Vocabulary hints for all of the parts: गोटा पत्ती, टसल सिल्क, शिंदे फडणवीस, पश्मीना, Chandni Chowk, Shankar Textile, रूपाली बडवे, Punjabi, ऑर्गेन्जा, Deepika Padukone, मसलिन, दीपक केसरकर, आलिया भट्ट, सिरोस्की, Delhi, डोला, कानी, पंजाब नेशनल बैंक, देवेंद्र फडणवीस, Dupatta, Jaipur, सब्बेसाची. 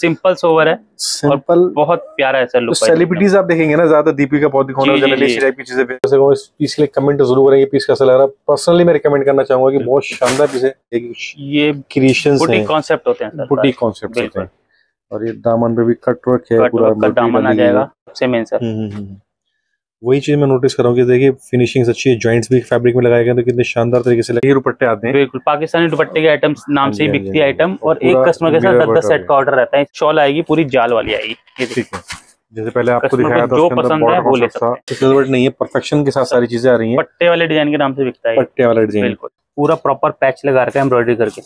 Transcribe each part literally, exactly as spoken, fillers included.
Simple sober है, simple, बहुत प्यारा है सर लुक। सेलिब्रिटीज आप देखेंगे ना ज्यादा, दीपिका पादुकोण चीजें पीस के लिए कमेंट जरूर करेंगे पीस कैसा लग रहा है। पर्सनली मैं रिकमेंड करना चाहूंगा कि बहुत शानदार पीस है, ये क्रिएशंस बुटीक कॉन्सेप्ट होते हैं, बुटीक कॉन्सेप्ट होते हैं। और ये दामन पे भी कट वर्क है, पूरा दामन आ जाएगा सबसे मेन सर। वही चीज मैं नोटिस कर रहा हूँ कि देखिए फिनिशिंग्स अच्छी है, जॉइंट्स भी फैब्रिक में लगाए गए तो कितने शानदार तरीके से लगे। ये दुपट्टे आते हैं बिल्कुल पाकिस्तानी दुपट्टे के आइटम नाम से ही बिकती है आइटम, और एक कस्टमर के साथ दस दस सेट का ऑर्डर रहता है। शॉल आएगी पूरी जाल वाली आएगी, ठीक है, जैसे पहले आपको दिखाया था, जो पसंद है वो ले सकता है, इसमें बट नहीं है, परफेक्शन के साथ सारी चीजें आ रही है। पट्टे वाले डिजाइन के नाम से बिकता है, पट्टे वाला डिजाइन बिल्कुल, पूरा प्रॉपर पैच लगा रखा है एम्ब्रॉयडरी करके।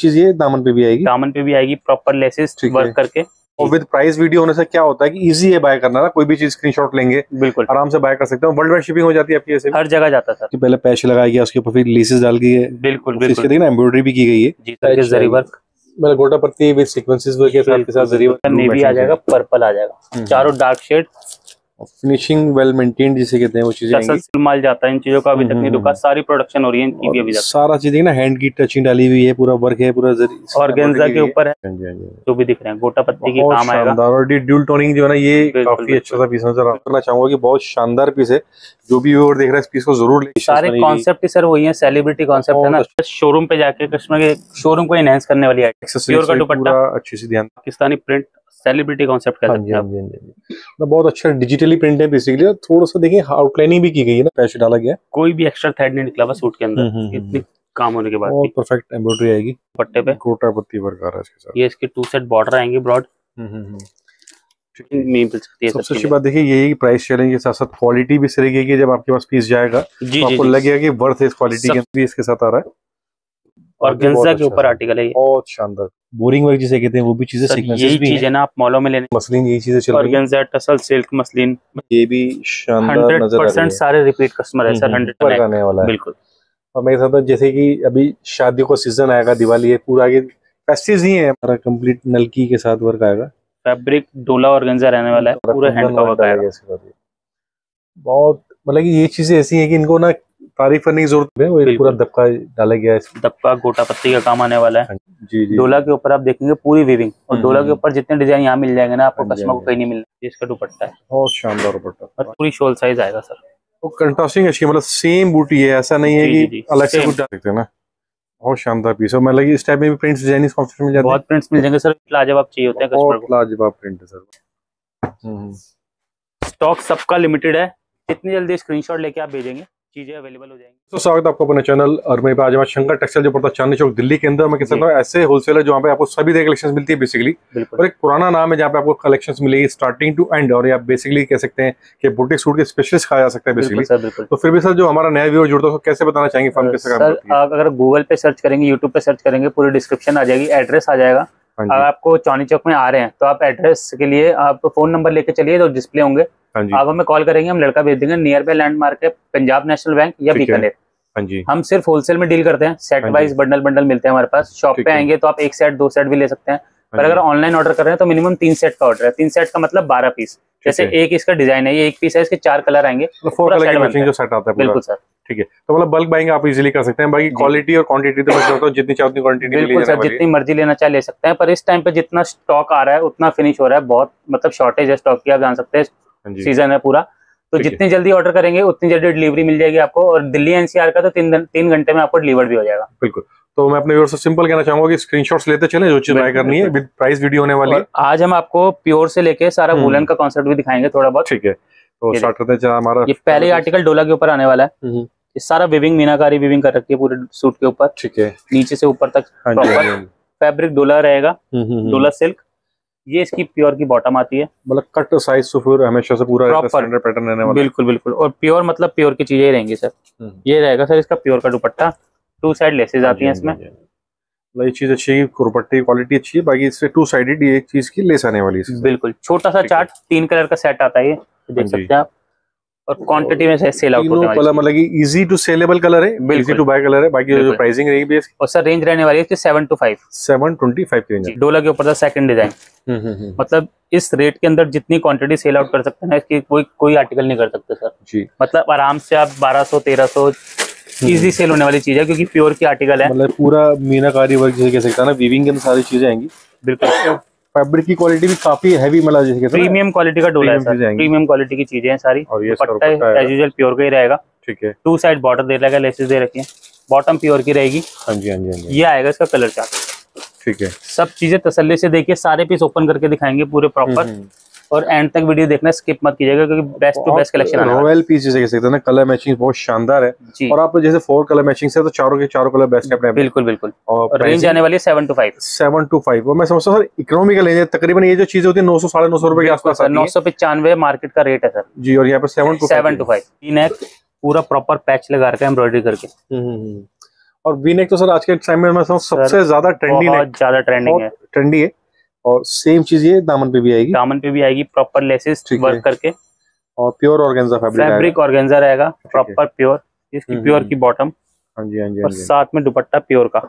चीज ये दामन पे भी आएगी, दामन पे भी आएगी प्रॉपर लेसेस वर्क करके। और विद प्राइस वीडियो होने से क्या होता है कि इजी है बाय करना ना, कोई भी चीज स्क्रीनशॉट लेंगे बिल्कुल आराम से बाय कर सकते हैं। वर्ल्ड वाइड शिपिंग हो जाती है आपकी, ऐसे हर जगह जाता है सर। पहले पैच लगाया गया, उसके ऊपर फिर लेसेस डाल गई है, बिल्कुल बिल्कुल देखना एम्ब्रॉयडरी भी की गई है जी सर, जरी वर्क मतलब गोटा पत्ती विद सीक्वेंसेस वर्क के साथ, के साथ जरी वर्क, नेवी आ जाएगा, पर्पल आ जाएगा, चारों dark shade, finishing well maintained जिसे कहते हैं वो चीजें आएंगी। माल जाता है इन चीजों का, अभी तक नहीं रुका, सारी प्रोडक्शन हो रही है इनकी भी अभी तक। सारा चीज देखना हैंड की टचिंग डाली हुई है, पूरा वर्क है, पूरा ऑर्गेन्जा के ऊपर है जो भी दिख रहे हैं, गोटा पत्ती के काम आएगा। और ये ड्यूल टोनिंग जो है ना, ये काफी अच्छा सा पीस नजर आना चाहूंगा कि बहुत शानदार पीस है। जो भी व्यूअर देख रहा है इस पीस को जरूर ले। सारे कॉन्सेप्ट सर वही है, सेलिब्रिटी कॉन्सेप्ट है ना, शोरूम पे जाके कस्टमर के शोरूम को एनहांस करने वाली अच्छी सी ध्यान, पाकिस्तानी प्रिंट सेलिब्रिटी कॉन्सेप्ट कहते हैं आप। बहुत अच्छा डिजिटली प्रिंट है बेसिकली, थोड़ा सा देखिए आउटलाइनिंग भी की गई है ना, पैच डाला गया, कोई भी एक्स्ट्रा थ्रेड नहीं निकला बस सूट के अंदर, इतनी काम होने के बाद बहुत परफेक्ट एम्ब्रॉयडरी आएगी। पट्टे पे गोटा पत्ती वर्क आ रहा है इसके साथ, ये इसके टू सेट बॉर्डर आएंगे ब्रॉड। सबसे अच्छी बात देखिए यही प्राइस चैलेंज के साथ साथ क्वालिटी भी सही रहेगी, जब आपके पास पीस जाएगा आपको लगेगा कि वर्थ है इस क्वालिटी के अंदर। इसके साथ आ रहा है ऑर्गेन्जा के ऊपर आर्टिकल है ये, बहुत शानदार बोरिंग वर्क जिसे कहते हैं वो भी चीजें, यही चीज है ना आप मॉलों में लेने, मसलिन यही चीजें चल रही है, ऑर्गेन्जा टसल सिल्क मसलिन, ये भी शानदार नजर आ रही है। हंड्रेड परसेंट सारे रिपीट कस्टमर है सर, हंड्रेड परसेंट आने वाला है बिल्कुल। और मेरे साथ जैसे कि अभी शादियों का सीजन आएगा, दिवाली है, पूरा आगे फेस्टिव्स ही है, हमारा कंप्लीट नलकी के साथ वर्क आएगा, फैब्रिक डोला ऑर्गेन्जा रहने वाला है, पूरा हैंड का वर्क आएगा इसके साथ। बहुत मतलब ये चीजें ऐसी हैं कि इनको ना तारीफ करने की जरूरत है, वो पूरा दबका डाला गया है, दबका गोटा पत्ती का काम आने वाला है जी जी। डोला के ऊपर आप देखेंगे पूरी वीविंग, और डोला के ऊपर जितने डिजाइन यहाँ मिल जाएंगे ना आपको कस्टमर को कहीं नहीं मिलना। इसका दुपट्टा है बहुत शानदार दुपट्टा, और पूरी शॉल साइज आएगा सर, तो कंट्रास्टिंग अच्छी है, मतलब सेम बूटी है, ऐसा नहीं है कि अलग से कुछ डाल सकते हैं ना। बहुत शानदार पीस है, मतलब इस टाइप में भी प्रिंट्स डिजाइनिंग कॉन्सेप्ट में बहुत प्रिंट्स मिल जाएंगे सर, लाजवाब चाहिए होते हैं कस्टमर को, लाजवाब प्रिंट है सर। स्टॉक सबका लिमिटेड है, इतनी जल्दी स्क्रीनशॉट लेके आप भेजेंगे चीजें अवेलेबल हो जाएंगी। तो स्वागत है आपको अपने चैनल, और मैं आज शंकर टेक्सटाइल जो पड़ता है चांदनी चौक दिल्ली के अंदर, मैं कह सकता हूँ ऐसे होलसेलर जो पे आपको सभी तरह कलेक्शंस मिलती है बेसिकली, और एक पुराना नाम है जहाँ पे आपको कलेक्शंस मिलेगी स्टार्टिंग टू एंड, और आप बेसिकली कह सकते हैं कि बुटीक सूट के स्पेशलिस्ट कहा जा सकता है बेसिकली। तो फिर भी सर जो हमारा नया व्यूअर जुड़ता है उसको कैसे बताना चाहेंगे फॉर्म कैसे? आप अगर गूगल पे सर्च करेंगे, यूट्यूब पे सर्च करेंगे, पूरी डिस्क्रिप्शन आ जाएगी, एड्रेस आ जाएगा। अगर आपको चांदनी चौक में आ रहे हैं तो आप एड्रेस के लिए आप फोन नंबर लेके चलिए जो डिस्प्ले होंगे, आप हमें कॉल करेंगे, हम लड़का भेज देंगे। नियर बाय लैंडमार्क है पंजाब नेशनल बैंक या बीकानेर। हम सिर्फ होलसेल में डील करते हैं, सेट वाइज बंडल बंडल मिलते हैं हमारे पास। शॉप पे आएंगे तो आप एक सेट दो सेट भी ले सकते हैं, पर अगर ऑनलाइन ऑर्डर कर रहे हैं तो मिनिमम तीन सेट का ऑर्डर है। तीन सेट का मतलब बारह पीस, जैसे एक इसका डिजाइन है, ये एक पीस है, इसके चार कलर आएंगे, फोर कलर जो सेट आता है बिल्कुल सर, ठीक है। तो मतलब बल्क बाइंग आप इजीली कर सकते हैं, बाकी क्वालिटी और क्वांटिटी तो बच जाता है, जितनी चाहे उतनी क्वांटिटी बिल्कुल सर, जितनी मर्जी लेना चाहे ले सकते हैं। पर इस टाइम पे जितना स्टॉक आ रहा है उतना फिनिश हो रहा है, बहुत मतलब शॉर्टेज है स्टॉक की, आप जान सकते हैं सीजन है पूरा, तो जितनी जल्दी ऑर्डर करेंगे उतनी जल्दी डिलीवरी मिल जाएगी आपको, और दिल्ली एनसीआर का तो तीन तीन घंटे में आपको डिलीवर भी हो जाएगा बिल्कुल। तो मैं अपने व्यूअर्स से सिंपल कहना चाहूंगा कि स्क्रीनशॉट्स लेते चलें, जो चीज बाय करनी है, विद प्राइस वीडियो होने वाली है। आज हम आपको प्योर से लेके सारा वूलन का कॉन्सेप्ट भी दिखाएंगे थोड़ा बहुत, ठीक है। तो स्टार्ट करते हैं हमारा ये पहले आर्टिकल डोला के ऊपर आने वाला है, सारा विविंग मीनाकारी विविंग कर रखी है पूरे सूट के ऊपर, ठीक है, नीचे से ऊपर तक प्रॉपर फैब्रिक डोला रहेगा, डोला सिल्क। ये इसकी प्योर की बॉटम आती है, मतलब कट साइज तो फिर हमेशा से पूरा स्टैंडर्ड पैटर्न रहने वाला है बिल्कुल बिल्कुल, और प्योर मतलब प्योर की चीजें रहेंगी सर। ये रहेगा सर इसका प्योर का दुपट्टा, टू साइड लेसेस आती हैं इसमें, ये चीज अच्छी है, दुपट्टे की क्वालिटी अच्छी है, बाकी इससे टू साइडेड ये एक चीज की लेस आने वाली है बिल्कुल। छोटा सा चार्ट, तीन कलर का सेट आता है, ये देख सकते हैं आप, और क्वांटिटी में सेल आउट होने वाली है, मतलब इजी टू सेलेबल कलर है, इजी टू बाय कलर है। बाकी जो प्राइसिंग रहेगी बेस, और सर रेंज रहने वाली है इसकी seven two five, seven two five की रेंज। डोला के ऊपर का सेकंड डिजाइन, मतलब इस रेट के अंदर जितनी क्वांटिटी सेल आउट कर सकते हैं ना, इसकी कोई कोई आर्टिकल नहीं कर सकते सर जी, मतलब आराम से आप बारह सौ तेरह सौ इजी सेल होने वाली चीज है, क्योंकि प्योर की आर्टिकल है, मतलब पूरा मीनाकारी वर्क जैसे कह सकते हैं ना, वीविंग के अंदर सारी चीजें आएंगी बिल्कुल। फैब्रिक की क्वालिटी भी काफी हैवी मतलब जैसे प्रीमियम क्वालिटी का डोला है सर, प्रीमियम क्वालिटी की चीजें हैं सारी। और ये दुपट्टा एज यूजुअल प्योर का ही रहेगा, ठीक है। टू साइड बॉर्डर दे लगा, लेसेस दे रखी है, बॉटम प्योर की रहेगी। हाँ जी हाँ जी, ये आएगा इसका कलर चार्ट, ठीक है। सब चीजें तसल्ली से देखिए, सारे पीस ओपन करके दिखाएंगे पूरे प्रॉपर, और एंड तक वीडियो देखना, स्किप मत कीजिएगा क्योंकि बेस्ट टू बेस्ट कलेक्शन आने वाला है। रॉयल पीस जैसे कह सकते हैं ना, कलर मैचिंग बहुत शानदार है। और आप जैसे फोर कलर मैचिंग से तो चारों के चारों कलर बेस्ट है। बिल्कुल बिल्कुल। और रेंज आने वाली है seven two five seven two five. और मैं समझता हूं सर इकोनॉमिकल रेंज है तकरीबन, ये जो चीजें होती है नौ सौ साढ़े नौ सौ रुपए के आसपास, नौ सौ पचानवे मार्केट का रेट है सर जी। और यहाँ पे seven two seven two five. V neck पूरा प्रॉपर पैच लगा रखा है एम्ब्रॉयडरी करके। और वीनेक तो सर आज के टाइम में मैं सबसे ज्यादा ट्रेंडी ज्यादा ट्रेंडिंग है ट्रेंडी है और सेम चीज ये दामन पे भी आएगी, दामन पे भी आएगी प्रॉपर लेसेस वर्क करके। और pure ऑर्गेन्जा fabric fabric ऑर्गेन्जा रहेगा प्रॉपर प्योर, इसकी प्योर की बॉटम। हाँ जी हाँ जी। और साथ में दुपट्टा प्योर का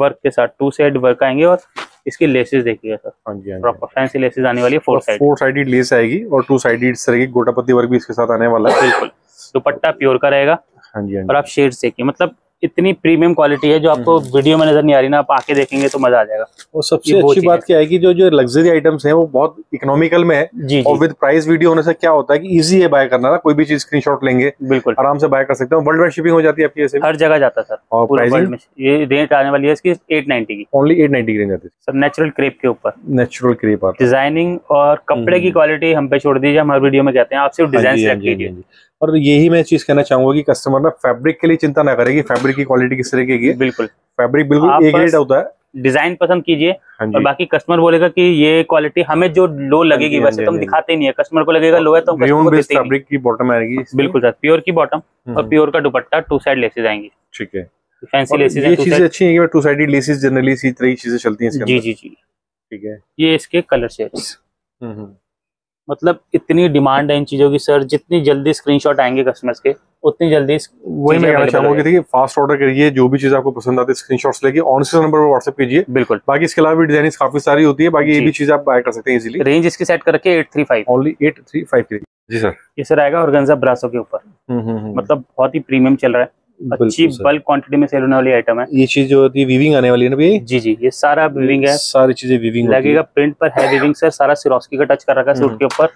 वर्क के साथ, टू साइड वर्क आएंगे। और इसकी लेसेस देखिएगा सर, हाँ जी प्रॉपर फैंसी लेसेस आने वाली है, four side four sided lace आएगी और टू साइडेड रहेगी, गोटापत्ती वर्क भी इसके साथ आने वाला है। बिल्कुल, दुपट्टा प्योर का रहेगा। हाँ जी। और आप शेड्स देखिए, मतलब इतनी प्रीमियम क्वालिटी है जो आपको वीडियो में नजर नहीं आ रही ना, आप आके देखेंगे तो मजा आ जाएगा। और सबसे अच्छी बात क्या है कि जो जो लग्जरी आइटम्स हैं वो बहुत इकोनॉमिकल में है जी, और विद प्राइस वीडियो होने से क्या होता है कि इजी है बाय करना ना, कोई भी चीज स्क्रीनशॉट लेंगे बिल्कुल आराम से बाय कर सकते हैं। वर्ल्ड वाइड शिपिंग हो जाती है आपकी, ऐसे हर जगह जाता है सर। और प्राइस ये रेट आने वाली है इसकी एट नाइनटी की, ओनली एट नाइनटी की रेंज आती है सर। नेचुरल क्रेप के ऊपर नेचुरल क्रेप डिजाइनिंग, और कपड़े की क्वालिटी हम पे छोड़ दीजिए, हम हर वीडियो में कहते हैं आप सिर्फ डिजाइन सेलेक्ट कीजिए। और यही मैं चीज कहना चाहूंगा कि कस्टमर ना फैब्रिक के लिए चिंता ना करेगी, फैब्रिक की क्वालिटी किस तरीके की है। बिल्कुल फैब्रिक बिल्कुल एक ग्रेड होता है, डिजाइन पसंद कीजिए। और बाकी कस्टमर बोलेगा कि ये क्वालिटी हमें जो लो लगेगी, वैसे तो हम दिखाते ही नहीं है, कस्टमर को लगेगा लो है तो फैब्रिक की बॉटम आएगी। बिल्कुल सर, प्योर की बॉटम और प्योर का दुपट्टा, टू साइड लेसेस आएंगी, ठीक है। फैंसी लेसेस ये चीजें अच्छी हैं कि टू साइडेड लेसेस जनरली इसी तरह की चीजें चलती हैं। जी जी जी, ठीक है। ये इसके कलर शेड्स, मतलब इतनी डिमांड है इन चीजों की सर, जितनी जल्दी स्क्रीनशॉट आएंगे कस्टमर्स के उतनी जल्दी। वही मैं कहना चाहूंगा कि फास्ट ऑर्डर करिए, जो भी चीज आपको पसंद आती है स्क्रीनशॉट्स लेके ऑन सीजन नंबर पर व्हाट्सएप कीजिए। बिल्कुल, बाकी इसके अलावा भी डिजाइन काफी सारी होती है, बाकी ये भी चीज आप बाय कर सकते हैं इजीली। रेंज इसकी सेट करके eight three five, only eight three five की। जी सर, ये सर आएगा ऑर्गेन्जा ब्रासो के ऊपर, मतलब बहुत ही प्रीमियम चल रहा है, अच्छी बल्क क्वांटिटी में सेल होने वाली आइटम है। ये चीज जो होती है वीविंग आने वाली है ना भैया। जी जी, ये सारा वीविंग है, सारी चीजें वीविंग लगेगा, प्रिंट पर है वीविंग सर, सारा सिरोस्की का टच कर रखा है सूट के ऊपर,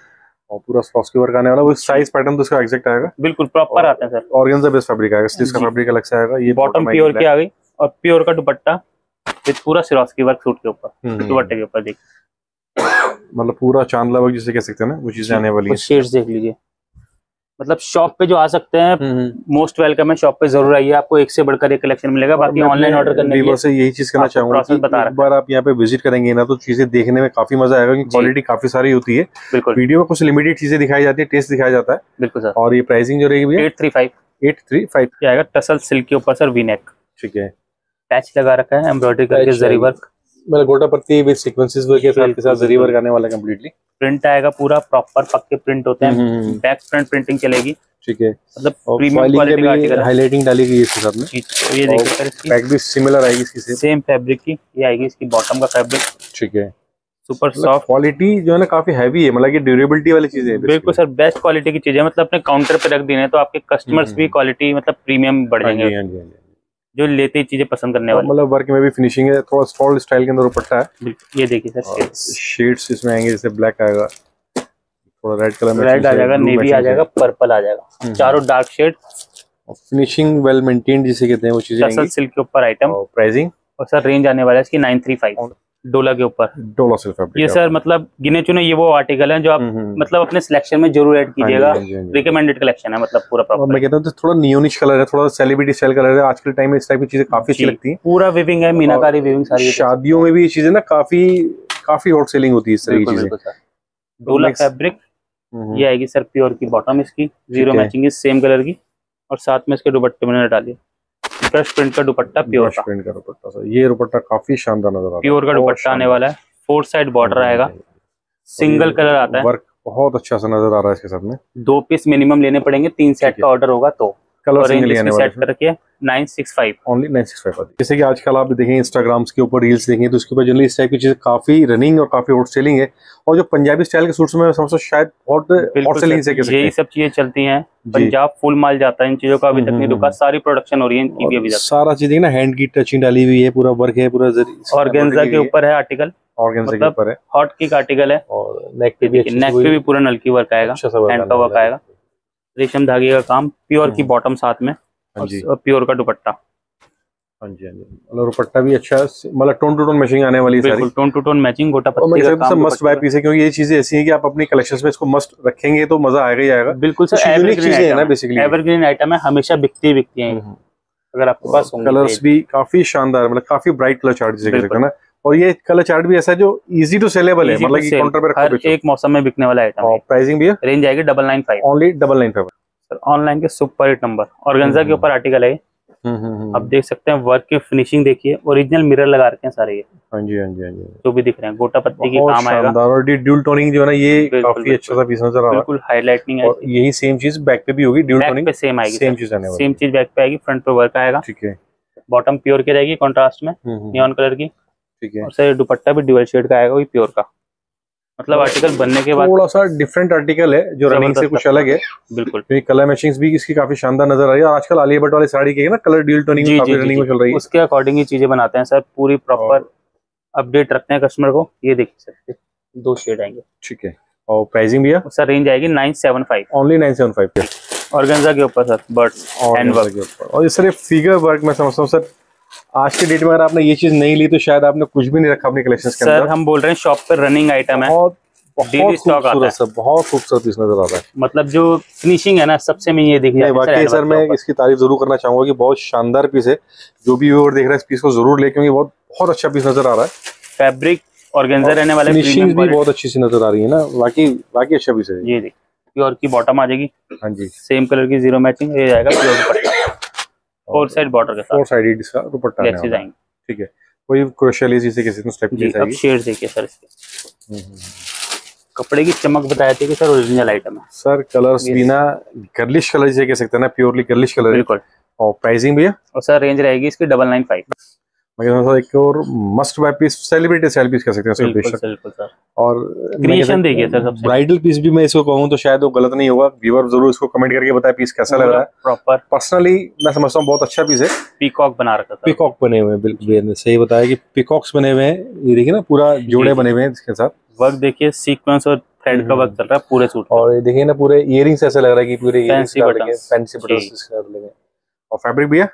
और पूरा सिरोस्की वर्क आने वाला है। वो साइज पैटर्न तो इसका एग्जैक्ट आएगा, बिल्कुल प्रॉपर आता है सर। ऑर्गेन्जा बेस्ड फैब्रिक आएगा, स्लीव्स का फैब्रिक अलग से आएगा। ये बॉटम प्योर की आ गई और प्योर का दुपट्टा विद पूरा सिरोस्की वर्क सूट के ऊपर, दुपट्टे के ऊपर देखिए, मतलब पूरा चांदला वर्क जिसे कह सकते हैं ना, वो चीजें आने वाली है। शेड्स देख लीजिए, मतलब शॉप पे जो आ सकते हैं मोस्ट वेलकम है, शॉप पे जरूर आइए, आपको एक से बढ़कर एक कलेक्शन मिलेगा। बाकी ऑनलाइन ऑर्डर करने के लिए यही चीज कहना चाहूंगा, एक बार आप यहाँ पे विजिट करेंगे ना तो चीजें देखने में काफी मजा आएगा, क्योंकि क्वालिटी काफी सारी होती है। वीडियो में कुछ लिमिटेड चीजें दिखाई जाती है, टेस्ट दिखाया जाता है। बिल्कुल सर। और ये प्राइसिंग जो रहेगी eight three five eight three five. क्या आएगा टसल सिल्क के ऊपर सर, वीनेक, ठीक है, पैच लगा रखा है एम्ब्रॉयडरी करके, जरी वर्क, मतलब गोटा पत्ती विद सीक्वेंसेस वगैरह के साथ जरी वर्क आने वाला है कंप्लीटली। प्रिंट आएगा पूरा प्रॉपर, पक्के प्रिंट होते हैं, बैक फ्रंट प्रिंटिंग चलेगी, ठीक है। मतलब प्रीमियम क्वालिटी का आर्टिकल, हाईलाइटिंग डाली गई है इसके साथ में। ये देखिए सर, इसकी बैक भी सिमिलर आएगी, इसकी सेम फैब्रिक की ये आएगी, इसकी बॉटम का फैब्रिक, ठीक है। सुपर सॉफ्ट क्वालिटी जो है ना, काफी हैवी है, मतलब ये ड्यूरेबिलिटी वाली चीजें हैं। बिल्कुल सर, बेस्ट क्वालिटी की चीजें, मतलब अपने काउंटर पे रख देने तो आपके कस्टमर्स भी क्वालिटी मतलब प्रीमियम बढ़ जाएंगे, जो लेते ही चीजें पसंद करने वाले। मतलब वर्क में भी फिनिशिंग है, थोड़ा स्टॉल स्टाइल के अंदर दुपट्टा है। ये देखिए सर, शेड्स इसमें आएंगे, जैसे ब्लैक आएगा, थोड़ा रेड कलर में रेड आ जाएगा, नेवी आ जाएगा, पर्पल आ जाएगा, चारों dark shade, finishing well maintained जिसे कहते हैं वो चीजें आएंगी। सिल्क के ऊपर आइटम, प्राइसिंग और सर रेंज आने वाला है इसकी नाइन थ्री फाइव, डोला के ऊपर, डोला सिल्क फैब्रिक। ये सर मतलब गिने चुने ये वो आर्टिकल हैं जो आप मतलब अपने सिलेक्शन में जरूर ऐड कीजिएगा, रिकमेंडेड कलेक्शन है, मतलब पूरा प्रॉपर। मैं कहता हूं तो थोड़ा नियोनिश कलर है, थोड़ा सेलिब्रिटी स्टाइल कलर है, आजकल टाइम में इस टाइप की चीजें काफी अच्छी लगती हैं। पूरा वीविंग है, मीनाकारी वीविंग सारी, शादियों में भी ये चीजें ना काफी काफी हॉट सेलिंग होती है इस तरह की चीजें। डोला फैब्रिक ये आएगी सर, प्योर की बॉटम, इसकी जीरो मैचिंग सेम कलर की, और साथ में इसके दुपट्टे मैंने डालिए, ब्रश प्रिंट का दुपट्टा, प्योर का प्रिंट का दुपट्टा सर, ये दुपट्टा काफी शानदार नजर आ रहा है, प्योर का दुपट्टा आने वाला है, फोर साइड बॉर्डर आएगा, सिंगल कलर आता है, वर्क बहुत अच्छा सा नजर आ रहा है इसके साथ में। दो पीस मिनिमम लेने पड़ेंगे, तीन सेट का ऑर्डर होगा तो कलर सिंगल सेट करके nine six five, only nine six five. जैसे कि आजकल आप देखेंगे इंस्टाग्राम के ऊपर रील्स देखेंगे तो उसके ऊपर जनरली इस टाइप की चीजें काफी रनिंग और काफी हॉट सेलिंग है, और जो पंजाबी स्टाइल के सूट्स में समझो शायद हॉट हॉट सेलिंग से कैसे यही सब चीजें चलती हैं। पंजाब फुल माल जाता है इन चीजों का, अभी तक नहीं रुका, सारी प्रोडक्शन हो रही है इनकी भी अभी तक। सारा चीजें ना हैंड की टचिंग डाली हुई है, पूरा वर्क है, पूरा ऑर्गेन्जा के ऊपर है आर्टिकल, ऑर्गेन्जा के ऊपर है, हॉट की आर्टिकल है और नेक पे भी नेक पे भी पूरा नलकी वर्क आएगा, हैंड का वर्क आएगा, रेशम धागे का काम, प्योर की बॉटम साथ में और प्योर का दुपट्टा। हाँ जी हाँ जी, मतलब दुपट्टा भी अच्छा, मतलब टोन टू टोन मैचिंग आने वाली है सारी, टोन टू टोन मैचिंग, गोटा पत्ती का काम, मस्ट बाय पीस है क्योंकि ये चीजें ऐसी हैं कि आप अपने कलेक्शंस में इसको मस्ट रखेंगे तो मजा आएगा ही आएगा। बिल्कुल सर, यूनिक चीजें हैं ना, बेसिकली एवरग्रीन आइटम है, हमेशा बिकती ही बिकती है अगर आपके पास। कलर्स भी काफी शानदार, मतलब काफी ब्राइट कलर चार्ट जैसे ना, और ये कलर चार्ट भी ऐसा है जो इजी टू सेलेबल है, मतलब कि काउंटर पे रखो, हर एक मौसम में बिकने वाला आइटम है। प्राइसिंग भी है, रेंज आएगी double nine five, only double nine five. Sir online के सुपर हिट नंबर, ऑर्गेन्जा के ऊपर आर्टिकल है, आप देख सकते हैं वर्क की फिनिशिंग देखिए, ओरिजिनल मिरर लगा रखे हैं सारे ये। हाँ जी हाँ जी हाँ जी, जो भी दिख रहे हैं गोटा पत्ती की काम आएगा और ड्यूल टोनिंग जो है ना, ये काफी अच्छा सा पीस नजर आ रहा है, बिल्कुल हाइलाइटिंग है। यही सेम चीज बैक पे भी होगी, ड्यूल टोनिंग पे सेम आएगी, सेम चीज आने वाली, सेम चीज बैक पे आएगी, फ्रंट पे वर्क आएगा। ठीक है, बॉटम प्योर की रहेगी कॉन्ट्रास्ट में, नियॉन कलर की। ठीक है, और सर दुपट्टा भी ड्यूअल शेड का आएगा, वही प्योर का, मतलब आर्टिकल बनने के बाद थोड़ा सा डिफरेंट आर्टिकल है जो रनिंग से कुछ अलग है। बिल्कुल, तो कलर मैचिंग्स भी इसकी काफी शानदार नजर आ रही है, और आजकल आलिया भट्ट वाली साड़ी की ना कलर ड्यूल टोनिंग में काफी रनिंग में चल रही है, उसके अकॉर्डिंग ही चीजें बनाते हैं सर, पूरी प्रॉपर अपडेट रखते हैं कस्टमर को। ये देखिए सर, दो शेड आएंगे। ठीक है, और प्राइसिंग भी है सर, रेंज आएगी nine seven five, only nine seven five पे, ऑर्गेन्जा के ऊपर सर, बर्ड्स हैंड वर्क के ऊपर। और ये सर फिगर वर्क मैं समझता हूं सर, आज के डेट में अगर आपने ये चीज नहीं ली तो शायद आपने कुछ भी नहीं रखा अपने कलेक्शंस के अंदर। सर हम बोल रहे हैं शॉप पर रनिंग आइटम है, बहुत बहुत खूबसूरत, बहुत खूबसूरत पीस नजर आता है, मतलब जो फिनिशिंग है ना सबसे में ये दिख रहा है। बाकी सर मैं इसकी तारीफ जरूर करना चाहूंगा कि बहुत शानदार पीस है, जो भी व्यूअर देख रहा है इस पीस को जरूर ले, क्योंकि बहुत बहुत अच्छा पीस नजर आ रहा है। फैब्रिक ऑर्गेन्जा रहने वाले, फिनिशिंग भी बहुत अच्छी सी नजर आ रही है ना, बाकी बाकी अच्छा पीस है। ये प्योर की बॉटम आ जाएगी। हाँ जी, सेम कलर की जीरो मैचिंग, ये आएगा प्योर फोर साइड बॉर्डर के साथ, फोर साइड इसका दुपट्टा आने वाला है। ठीक है, कोई क्रोशेली जैसे किसी को स्टेप जैसा है। अब शेड देखिए सर इसके, कपड़े की चमक बताया थे कि सर ओरिजिनल आइटम है। सर कलर्स बिना गर्लिश कलर जैसे कह सकते हैं ना, प्योरली गर्लिश कलर। बिल्कुल, और प्राइसिंग भी है और सर रेंज रहेगी इसकी डबल नाइन फाइव। मगर सर एक और must buy piece, celebrity sale piece कह सकते हैं सर। बिल्कुल सर, और क्रिएशन देखिए सर, सबसे ब्राइडल पीस भी मैं इसको कहूं तो शायद वो गलत नहीं होगा। व्यूअर जरूर इसको कमेंट करके बताएं पीस कैसा लग रहा है। प्रॉपर पर्सनली मैं समझता हूं बहुत अच्छा पीस है। पीकॉक बना रखा था, पीकॉक बने हुए हैं, बिल्कुल सही बताया कि पीकॉक्स बने हुए हैं। ये देखिए ना, पूरा जोड़े बने हुए हैं इसके साथ, वर्क देखिए सीक्वेंस और थ्रेड का वर्क चल रहा है पूरे सूट में। और ये देखिए ना, पूरे ईयरिंग्स ऐसा लग रहा है कि पूरे ईयरिंग्स फैंसी बटन्स इसके साथ लगे। और फैब्रिक भी है,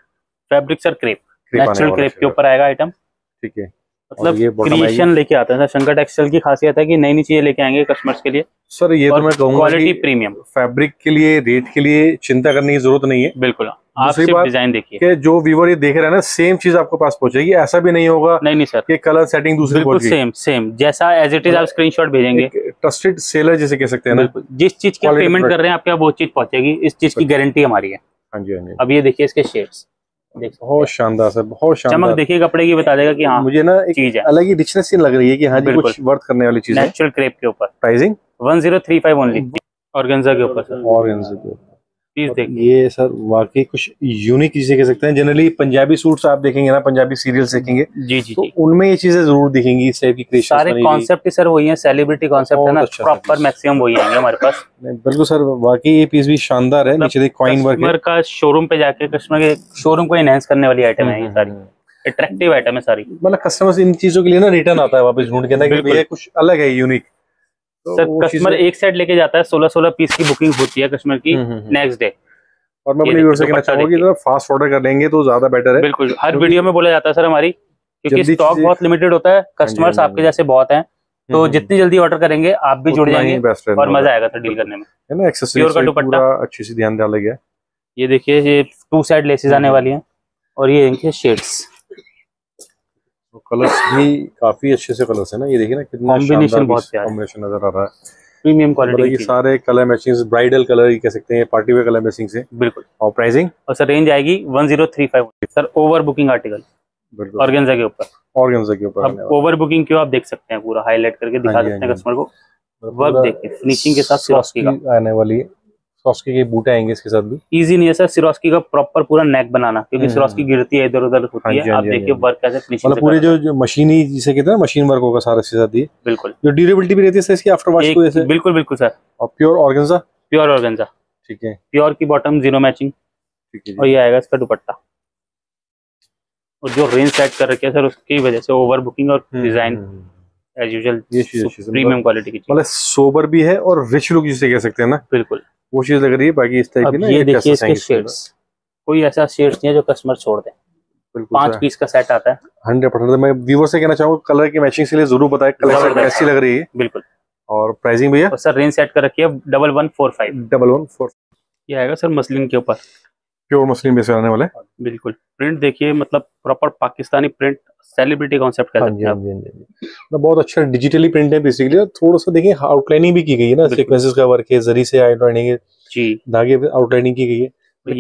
fabric sir crepe, natural crepe के ऊपर आएगा आइटम। ठीक है, मतलब ये क्रिएशन लेके आते हैं सर, शंकर टेक्सटाइल की खासियत है कि नई नई चीजें लेके आएंगे कस्टमर्स के लिए सर। ये तो मैं कहूंगा क्वालिटी प्रीमियम, फैब्रिक के लिए रेट के लिए चिंता करने की जरूरत नहीं है। बिल्कुल, आप सिर्फ डिजाइन देखिए कि जो व्यूअर ये देख रहा है ना, सेम चीज आपको पास पहुंचेगी, ऐसा भी नहीं होगा। नहीं नहीं सर, कलर सेटिंग दूसरी बिल्कुल सेम सेम जैसा एज इट इज आप स्क्रीनशॉट भेजेंगे, ट्रस्टेड सेलर जैसे कह सकते हैं ना, जिस चीज की पेमेंट कर रहे हैं आपके यहाँ वो चीज पहुंचेगी, इस चीज की गारंटी हमारी है। हाँ जी हाँ जी, अब ये देखिए इसके शेड्स, बहुत शानदार सर, बहुत शानदार। चमक देखिए कपड़े की बता देगा कि हाँ, मुझे ना एक अलग ही रिचनेस सी लग रही है कि हाँ जी कुछ वर्थ करने वाली चीज है। नेचुरल क्रेप के ऊपर, pricing one zero three five only, ऑर्गेन्जा के ऊपर सर, ऑर्गेन्जा के ऊपर पीस देखिए। ये सर वाकई कुछ यूनिक चीजें कह सकते हैं। जनरली पंजाबी सूट्स आप देखेंगे ना, पंजाबी सीरियल्स देखेंगे जी जी, तो उनमें ये चीजें जरूर दिखेंगी। इससे भी क्रिएशन सारे कॉन्सेप्ट सर वही है, सेलिब्रिटी कॉन्सेप्ट है ना, प्रॉपर मैक्सिमम वही आएंगे हमारे पास। बिल्कुल सर, वाकई ये पीस भी शानदार है। नीचे देखिए कॉइन वर्क, कस्टमर का शोरूम पे जाके कस्टमर के शोरूम को एनहांस करने वाली आइटम है ये सारी, अट्रैक्टिव आइटम है सारी, मतलब कस्टमर्स इन चीजों के लिए ना रिटर्न आता है वापस ढूंढ के ना कि ये कुछ अलग है, यूनिक। तो सर कस्टमर एक सेट लेके जाता है, सोलह सोलह पीस की बुकिंग होती है कस्टमर की नेक्स्ट डे। और मैं अपने व्यूअर्स से कहना चाहूंगा कि फास्ट ऑर्डर कर लेंगे तो ज्यादा बेटर है। बिल्कुल, हर वीडियो में बोला जाता है सर हमारी, क्योंकि स्टॉक बहुत लिमिटेड होता है, कस्टमर्स आपके जैसे बहुत हैं, तो जितनी जल्दी ऑर्डर करेंगे आप भी जुड़ जाएंगे और मजा आएगा सर डील करने में, है ना। एक्सेसरीज का दुपट्टा अच्छी सी ध्यान डाला गया। ये देखिए, ये टू साइड लेसेस आने वाली हैं, और ये इनके शेड्स, कलर्स भी काफी अच्छे से कलर्स है ना। ये देखिए ना कितना कॉम्बिनेशन, बहुत कॉम्बिनेशन नजर आ रहा है, प्रीमियम क्वालिटी की। सारे कलर मैचिंग्स, ब्राइडल कलर ही कह सकते हैं, पार्टी वेयर कलर मैचिंग से। बिल्कुल, और प्राइसिंग और सर रेंज आएगी one zero three five. Sir over booking article, बिल्कुल ऑर्गेन्जा के ऊपर, ऑर्गेन्जा के ऊपर। अब ओवर बुकिंग क्यों, आप देख सकते हैं पूरा हाईलाइट करके दिखा देते हैं कस्टमर को। वर्क देखिए फिनिशिंग के साथ, सिरोस्की का आने वाली है, सिरोस्की के बूटे आएंगे इसके साथ भी। इजी नहीं है सर सिरोस्की का प्रॉपर पूरा नेक बनाना, क्योंकि सिरोस्की गिरती है इधर उधर होती है। आप देखिए वर्क कैसे फिनिशिंग, मतलब पूरे जो, जो मशीनी जिसे कहते हैं मशीन वर्क होगा सारा इसके साथ ही। बिल्कुल, जो ड्यूरेबिलिटी भी रहती है सर इसकी आफ्टर वॉश को ऐसे। बिल्कुल बिल्कुल सर, और प्योर ऑर्गेन्जा, प्योर ऑर्गेन्जा। ठीक है, प्योर की बॉटम जीरो मैचिंग। ठीक है, और ये आएगा इसका दुपट्टा। और जो रेंज सेट कर रखी है सर उसकी वजह से ओवर बुकिंग और design as usual premium quality की, मतलब सोबर भी है और रिच लुक जिसे कह सकते हैं ना, बिल्कुल वो चीज लग रही है। बाकी इस टाइप की ना, ये देखिए इसके शेड्स, कोई ऐसा शेड्स नहीं है जो कस्टमर छोड़ दे। पांच पीस का सेट आता है हंड्रेड परसेंट। मैं व्यूअर से कहना चाहूंगा कलर की मैचिंग के लिए जरूर बताएं कलर कैसी लग रही है। बिल्कुल। और प्राइसिंग भैया सर रेंज सेट कर रखी है double one four five. Double one four. ये आएगा सर मसलिन के ऊपर, प्योर मसलिन बेस आने वाला है। बिल्कुल। प्रिंट देखिए, मतलब proper Pakistani print, celebrity concept कह सकते हैं आप। बहुत अच्छा डिजिटली प्रिंट है बेसिकली। थोड़ा सा देखिए आउटलाइनिंग भी की गई है ना, सीक्वेंसेस का वर्क है, जरी से आउटलाइनिंग जी, धागे पे आउटलाइनिंग की गई है।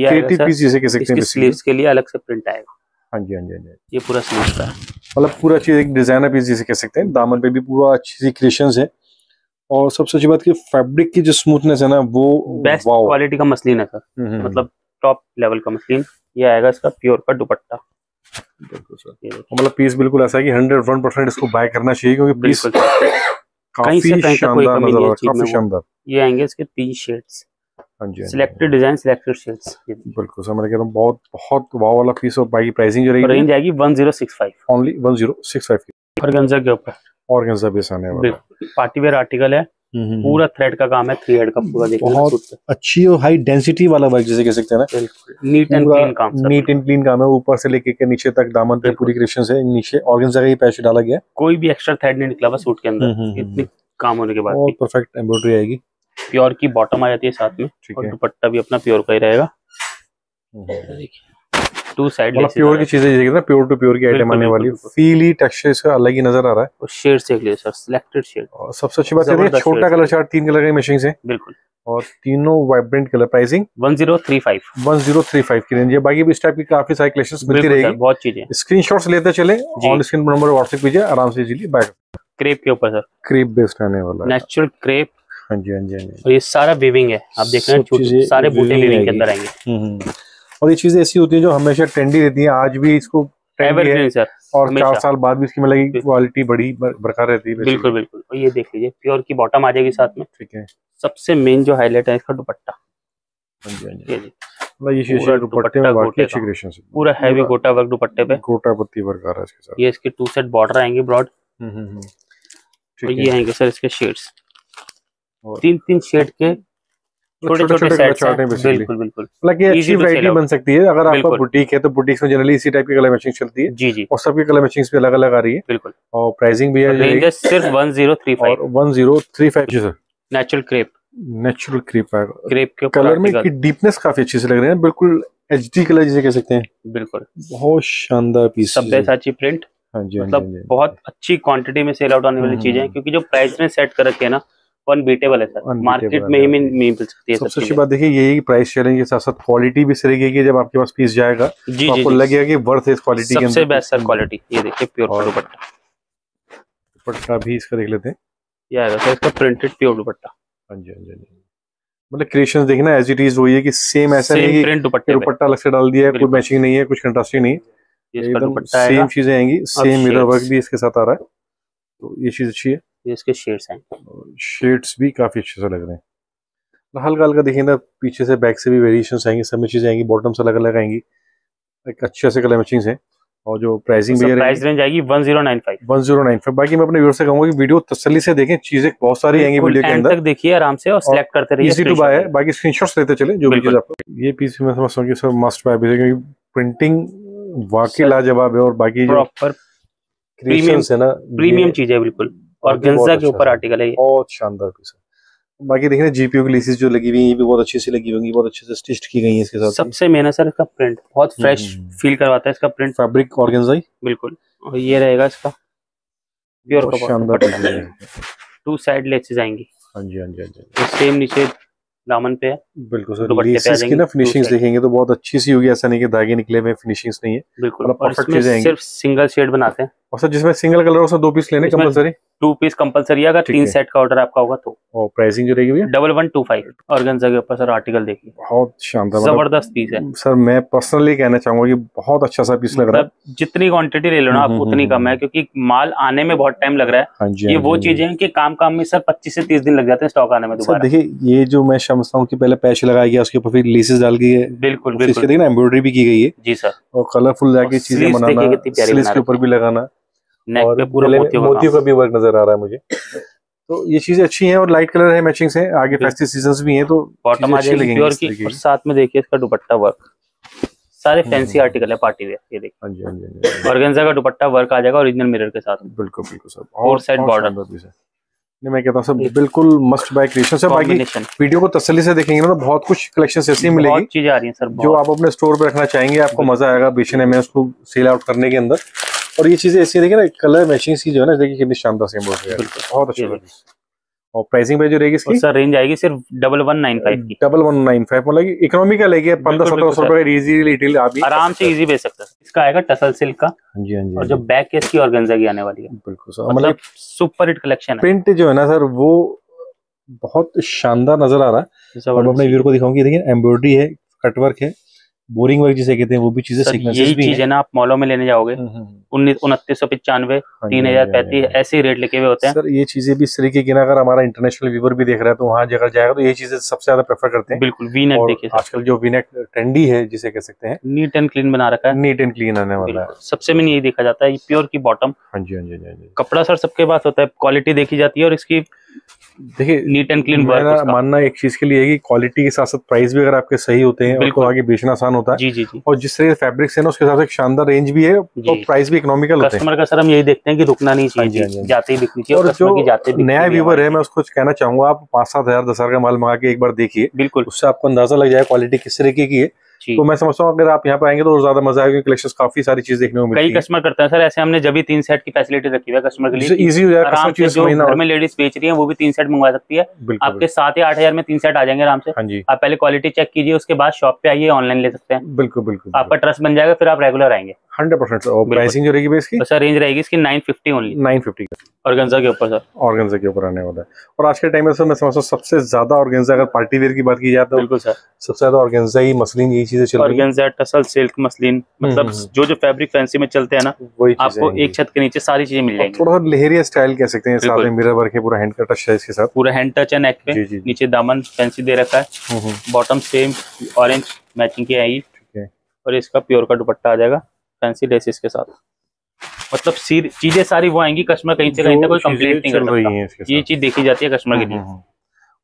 ये आएगा सर स्लीव्स के लिए अलग से प्रिंट आएगा। हाँ जी हाँ जी हाँ जी। ये पूरा स्लीव्स का, मतलब पूरा चीज एक डिजाइनर पीस जिसे कह सकते हैं। दामन पे भी पूरा अच्छी सी क्रिएशंस है। और सबसे अच्छी बात कि फैब्रिक की जो स्मूथनेस है ना, वो बेस्ट क्वालिटी का मसलिन है सर, मतलब टॉप लेवल का मसलिन। ये आएगा इसका प्योर का दुपट्टा। मतलब पीस बिल्कुल ऐसा है कि हंड्रेड वन परसेंट इसको बाय करना चाहिए, क्योंकि पीस काफी शानदार नजर आ, काफी शानदार। ये आएंगे इसके तीन shades, selected design selected shades. बिल्कुल समझ गया। बहुत बहुत वाव वाला पीस। और बाकी प्राइसिंग जो रहेगी, रेंज आएगी one zero six five, only one zero six five की। ऑर्गेंजा के ऊपर ऑर्गेंजा बेस आने वाला है। पार्टी वेयर आर्टिकल है, पूरा थ्रेड का काम है, थ्री हेड का पूरा देखिए, बहुत अच्छी और हाई डेंसिटी वाला वर्क जिसे कह सकते हैं ना। नीट एंड क्लीन काम, नीट एंड क्लीन काम है, ऊपर से लेके के नीचे तक दामन पे पूरी क्रिएशंस है। नीचे ऑर्गेंजा का ही पैच डाला गया, कोई भी एक्स्ट्रा थ्रेड नहीं निकला हुआ सूट के अंदर। इतनी काम होने के बाद बहुत परफेक्ट एम्ब्रॉयडरी आएगी। प्योर की बॉटम आ जाती है साथ में, और दुपट्टा भी अपना प्योर का ही रहेगा। टू साइड प्योर की चीजें देखिए ना, प्योर टू प्योर की आइटम आने वाली। फीली टेक्सचर इसका अलग ही नजर आ रहा है। और शेड्स देख लीजिए सर, सिलेक्टेड शेड। और सबसे अच्छी बात है कि छोटा कलर चार्ट, तीन कलर की मैचिंग से, बिल्कुल, और तीनों vibrant colour. Pricing one zero three five की रेंज है। बाकी भी इस टाइप की काफी सारी कलेक्शंस मिलती रहेगी, बहुत चीजें। स्क्रीनशॉट्स लेते चले, ऑन स्क्रीन नंबर व्हाट्सएप कीजिए आराम से, इजीली बाय। क्रेप के ऊपर सर, क्रेप बेस्ड आने वाला है, नेचुरल क्रेप। हाँ जी हाँ जी। और ये सारा वीविंग है, आप देख रहे हैं, सारे बूटे वीविंग के अंदर आएंगे। और ये चीजें ऐसी होती हैं जो हमेशा ट्रेंडी रहती हैं। आज भी इसको ट्रेंडी है सर, और चार साल बाद भी इसकी मतलब क्वालिटी बड़ी बरकरार रहती है। बिल्कुल बिल्कुल। और ये देख लीजिए प्योर की बॉटम आ जाएगी साथ में। ठीक है। सबसे मेन जो हाईलाइट है इसका दुपट्टा। हाँ जी हाँ जी। मतलब ये शीशे दुपट्टे में वाकई अच्छी क्रिएशन है, पूरा हैवी गोटा वर्क दुपट्टे पे, गोटा पत्ती बरकरार है इसके साथ। ये इसके टू सेट बॉर्डर आएंगे ब्रॉड। और ये आएंगे सर इसके शेड्स, तीन तीन शेड के छोटे छोटे सेट्स हैं। बिल्कुल बिल्कुल। मतलब इजी वैरायटी बन सकती है। अगर आपका बुटीक है तो बुटीक्स में जनरली इसी टाइप की कलर मैचिंग चलती है। जी जी। और सबकी कलर मैचिंग्स भी अलग अलग आ रही है। बिल्कुल। और प्राइसिंग भी है रेंज सिर्फ वन जीरो थ्री फाइव जी sir. Natural crepe, natural crepe है। क्रेप के कलर में की डीपनेस काफी अच्छी से लग रही है, बिल्कुल एचडी कलर जिसे कह सकते हैं। बिल्कुल। बहुत शानदार पीस, सब्बेसाची प्रिंट। हां जी। मतलब बहुत अच्छी क्वांटिटी में सेल आउट होने वाली चीजें हैं, क्योंकि जो प्राइस में सेट कर रखे हैं ना, अनबीटेबल है सर, मार्केट में ही मिल सकती है। सबसे अच्छी बात देखिए यही प्राइस चैलेंज के साथ साथ क्वालिटी भी सही रहेगी। जब आपके पास पीस जाएगा जी, तो आपको लगेगा कि वर्थ है इस क्वालिटी के। सबसे बेस्ट सर क्वालिटी। ये देखिए प्योर दुपट्टा, दुपट्टा भी इसका देख लेते हैं। ये आएगा सर इसका प्रिंटेड प्योर दुपट्टा। हां जी हां जी। मतलब क्रिएशंस देखना एज इट इज वही है कि सेम, ऐसा नहीं कि प्रिंट दुपट्टा अलग से डाल दिया है, कोई मैचिंग नहीं है, कुछ कंट्रास्टिंग नहीं है, इसका दुपट्टा आएगा, सेम चीजें आएंगी, सेम मिरर वर्क भी इसके साथ आ रहा है, तो ये चीज अच्छी है। ये इसके शेड्स हैं, शेड्स भी काफी अच्छे से लग रहे हैं। हल्का हल्का देखिए ना, पीछे से बैक से भी वेरिएशंस आएंगी, सब में चीजें आएंगी, बॉटम्स अलग अलग आएंगी, एक अच्छे से कलर मैचिंग्स हैं। और जो प्राइसिंग भी है, प्राइस रेंज आएगी वन जीरो नाइन फाइव। बाकी मैं अपने व्यूअर्स से कहूंगा कि वीडियो तसल्ली से देखें, चीजें बहुत सारी आएंगी वीडियो के अंदर, देखिए आराम से और सेलेक्ट करते रहिए, इजी टू बाय है। बाकी स्क्रीनशॉट्स लेते चले जो भी चीज आपको। ये पीस मैं समझता हूं कि सर मस्ट बाय है, क्योंकि प्रिंटिंग वाकई लाजवाब है। और बाकी प्रॉपर क्रिएशंस है ना, प्रीमियम चीज है। बिल्कुल। और ऑर्गेन्जा के ऊपर आर्टिकल है, बहुत शानदार पीस है। बाकी देखिए जीपीओ की लेसेस जो लगी हुई है, ये भी बहुत अच्छी सी लगी होंगी, बहुत अच्छे से स्टिच्ड की गई है इसके साथ। सबसे मेन है सर इसका प्रिंट, बहुत फ्रेश फील करवाता है इसका प्रिंट, फैब्रिक ऑर्गेन्जा। बिल्कुल। और ये रहेगा इसका प्योर का, शानदार पीस है। टू साइड लेसेस आएंगी। हां जी हां जी हां जी। सेम नीचे दामन पे है। बिल्कुल सर। लेसेस की ना फिनिशिंग्स देखेंगे तो बहुत अच्छी सी होगी, ऐसा नहीं कि धागे निकले हुए, फिनिशिंग्स नहीं है, बिल्कुल परफेक्ट चीजें आएंगी। सिर्फ सिंगल शेड बनाते हैं, और सर जिसमें सिंगल कलर हो उसमें दो पीस लेने कंपलसरी, टू पीस कंपलसरी है। अगर तीन सेट का ऑर्डर आपका होगा तो। और प्राइसिंग जो रहेगी double one two five. ऑर्गेन्जा के ऊपर सर आर्टिकल देखिए, बहुत शानदार जबरदस्त पीस है सर। मैं पर्सनली कहना चाहूंगा कि बहुत अच्छा सा पीस लग रहा है। जितनी क्वांटिटी ले लो ना आप उतनी कम है, क्योंकि माल आने में बहुत टाइम लग रहा है। ये वो चीजें हैं कि काम काम में सर पच्चीस से तीस दिन लग जाते हैं स्टॉक आने में। दोबारा देखिए ये जो मैं समझता हूँ कि पहले पैच लगाया गया, उसके ऊपर फिर लेसेस डाल दी है, बिल्कुल बिल्कुल, एम्ब्रॉयडरी भी की गई है जी सर, और कलरफुल जाके चीजें बनाना, स्लीव्स के ऊपर भी लगाना, नेक पे पूरा मोतियों का भी वर्क नजर आ रहा है मुझे, तो ये चीजें अच्छी हैं और लाइट कलर है, मैचिंग है। आगे फेस्टिव सीजन भी है तो बॉटम अच्छी लगेगी। साथ में देखिए इसका दुपट्टा वर्क, सारे फैंसी आर्टिकल है पार्टी वेयर, ये देखिए। हाँ जी हाँ जी, ऑर्गेंजा का दुपट्टा वर्क आ जाएगा ओरिजिनल मिरर के साथ। बिल्कुल बिल्कुल सर, और साइड बॉर्डर नहीं, मैं कहता हूं सर बिल्कुल मस्ट बाय क्रिएशन सर। बाकी वीडियो को तसल्ली से देखेंगे ना तो बहुत कुछ कलेक्शंस ऐसी मिलेगी, बहुत चीजें आ रही हैं सर जो आप अपने स्टोर पे रखना चाहेंगे, आपको मजा आएगा बेचने में, उसको सेल आउट करने के अंदर। और ये चीजें ऐसी देखिए ना, कलर मैचिंग सी जो है ना, देखिए कितनी शानदार सेम हो गया, बहुत अच्छी लगी। और प्राइसिंग पे जो रहेगी इसकी सर रेंज आएगी सिर्फ डबल वन नाइन फाइव की, डबल वन नाइन फाइव, मतलब इकोनॉमी का लेके पंद्रह सत्रह सौ रुपए का इजीली रिटेल आप आराम से इजी बेच सकते हैं। इसका आएगा टसल सिल्क का। जी हां जी, और जो बैक केस की ऑर्गेंजा की आने वाली है। बिल्कुल सर, मतलब सुपर हिट कलेक्शन है। प्रिंट जो है ना सर वो बहुत शानदार नजर आ रहा है, और अपने व्यूअर को दिखाऊंगी। देखिए एम्ब्रॉयडरी है, कटवर्क है, बोरिंग वर्क जिसे कहते हैं वो भी चीजें, सीक्वेंसेस भी है ना। आप मॉलों में लेने जाओगे उनतीस सौ पचानवे, तीन हजार पैंतीस, ऐसे रेट लेके हुए होते हैं सर। ये चीजें भी इस तरीके की ना, अगर हमारा इंटरनेशनल व्यूअर भी देख रहा है तो वहाँ जगह जाएगा तो ये चीजें सबसे ज्यादा प्रेफर करते हैं। बिल्कुल वी नेक देखिए, आजकल जो वी नेक ट्रेंडी है जिसे कह सकते हैं, नीट एंड क्लीन बना रखा है, नीट एंड क्लीन आने वाला है। सबसे मेन यही देखा जाता है, प्योर की बॉटम। हाँ जी हाँ जी हाँ जी, कपड़ा सर सबके पास होता है, क्वालिटी देखी जाती है। और इसकी देखिए नीट एंड क्लीन वर्क, मानना एक चीज के लिए कि क्वालिटी के साथ साथ प्राइस भी अगर आपके सही होते हैं तो आगे बेचना आसान होता है। जी जी जी, और जिस तरह फैब्रिक्स है ना उसके साथ एक शानदार रेंज भी है और प्राइस भी इकोनॉमिकल होते हैं। कस्टमर का सर हम यही देखते हैं कि रुकना नहीं चाहिए, जाते ही बिकनी चाहिए। और जो नया व्यूअर है मैं उसको कहना चाहूंगा, आप पाँच सात हजार दस हजार का माल मंगा के एक बार देखिए, बिल्कुल उससे आपको अंदाजा लग जाए क्वालिटी किस तरीके की है। तो मैं समझता हूँ अगर आप यहाँ पे आएंगे तो ज्यादा मजा आएगा, कलेक्शंस काफी सारी चीज देखने को मिलती है। कई कस्टमर करते हैं सर ऐसे, हमने जब भी तीन सेट की फैसिलिटी रखी है कस्टमर के लिए, इजी हो जाएगा। आराम से जो घर में लेडीज बेच रही हैं वो भी तीन सेट मंगवा सकती है, आपके सात या आठ हजार में तीन सेट आ जाएंगे आराम से। आप पहले क्वालिटी चेक कीजिए, उसके बाद शॉप पे आइए, ऑनलाइन ले सकते हैं। बिल्कुल बिल्कुल, आपका ट्रस्ट बन जाएगा, फिर आप रेगुलर आएंगे हंड्रेड परसेंट। प्राइसिंग जो रहेगी इसकी सर रेंज रहेगी इसकी nine fifty only, nine fifty organza के ऊपर सर, ऑर्गेंजा के ऊपर आने वाला है। और आज के टाइम में सर मैं समझता हूँ सबसे ज्यादा ऑर्गेंजा, अगर पार्टी वेयर की बात की जाए तो बिल्कुल सर सबसे ज्यादा ऑर्गेंजा ही, मसलिन यही चीजें चल रही है। ऑर्गेंजा, टसल सिल्क, मसलिन, मतलब जो जो फैब्रिक फैंसी में चलते हैं ना वही आपको एक छत के नीचे सारी चीजें मिल जाएंगी। थोड़ा सा लहरिया स्टाइल कह सकते हैं, साथ में मिरर वर्क है, पूरा हैंड का टच है इसके साथ, पूरा हैंड टच है। नेक पे नीचे दामन फैंसी दे रखा है, बॉटम सेम ऑरेंज मैचिंग की आएगी। और इसका प्योर का दुपट्टा आ जाएगा फैंसी लेसेस के साथ, मतलब चीजें सारी वो आएंगी, कस्टमर कहीं से कहीं तक कोई कंप्लेंट नहीं कर सकता। ये चीज देखी जाती है कस्टमर के लिए,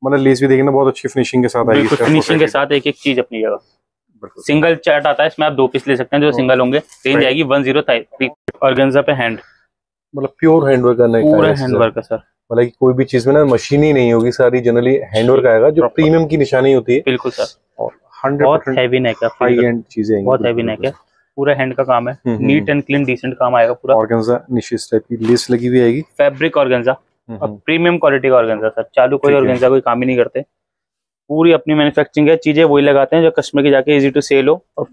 मतलब लेस भी देखना बहुत अच्छी फिनिशिंग के साथ आएगी, फिनिशिंग के साथ एक एक चीज अपनी जगह। सिंगल चार्ट आता है इसमें, आप दो पीस ले सकते हैं जो सिंगल होंगे। रेंज आएगी वन जीरो थ्री। ऑर्गेंजा पे हैंड, मतलब प्योर हैंड वर्क है, पूरा हैंड वर्क है सर, मतलब कोई भी चीज में ना मशीन ही नहीं होगी, सारी जनरली हैंड वर्क आएगा जो प्रीमियम की निशानी होती है। बिल्कुल सर, हंड्रेड हैवी नेक है, हाई एंड चीजें, बहुत हैवी नेक है, पूरा हैंड का काम है, नीट एंड क्लीन डिसेंट काम आएगा पूरा। ऑर्गेंजा निशिस टाइप की लेस लगी हुई आएगी, फैब्रिक ऑर्गेंजा और प्रीमियम क्वालिटी का ऑर्गेंजा सर। चालू कोई ऑर्गेंजा कोई काम ही नहीं करते, पूरी अपनी मैन्युफैक्चरिंग है, चीजें वही लगाते हैं जो कस्टमर के जाके इजी टू सेल हो, और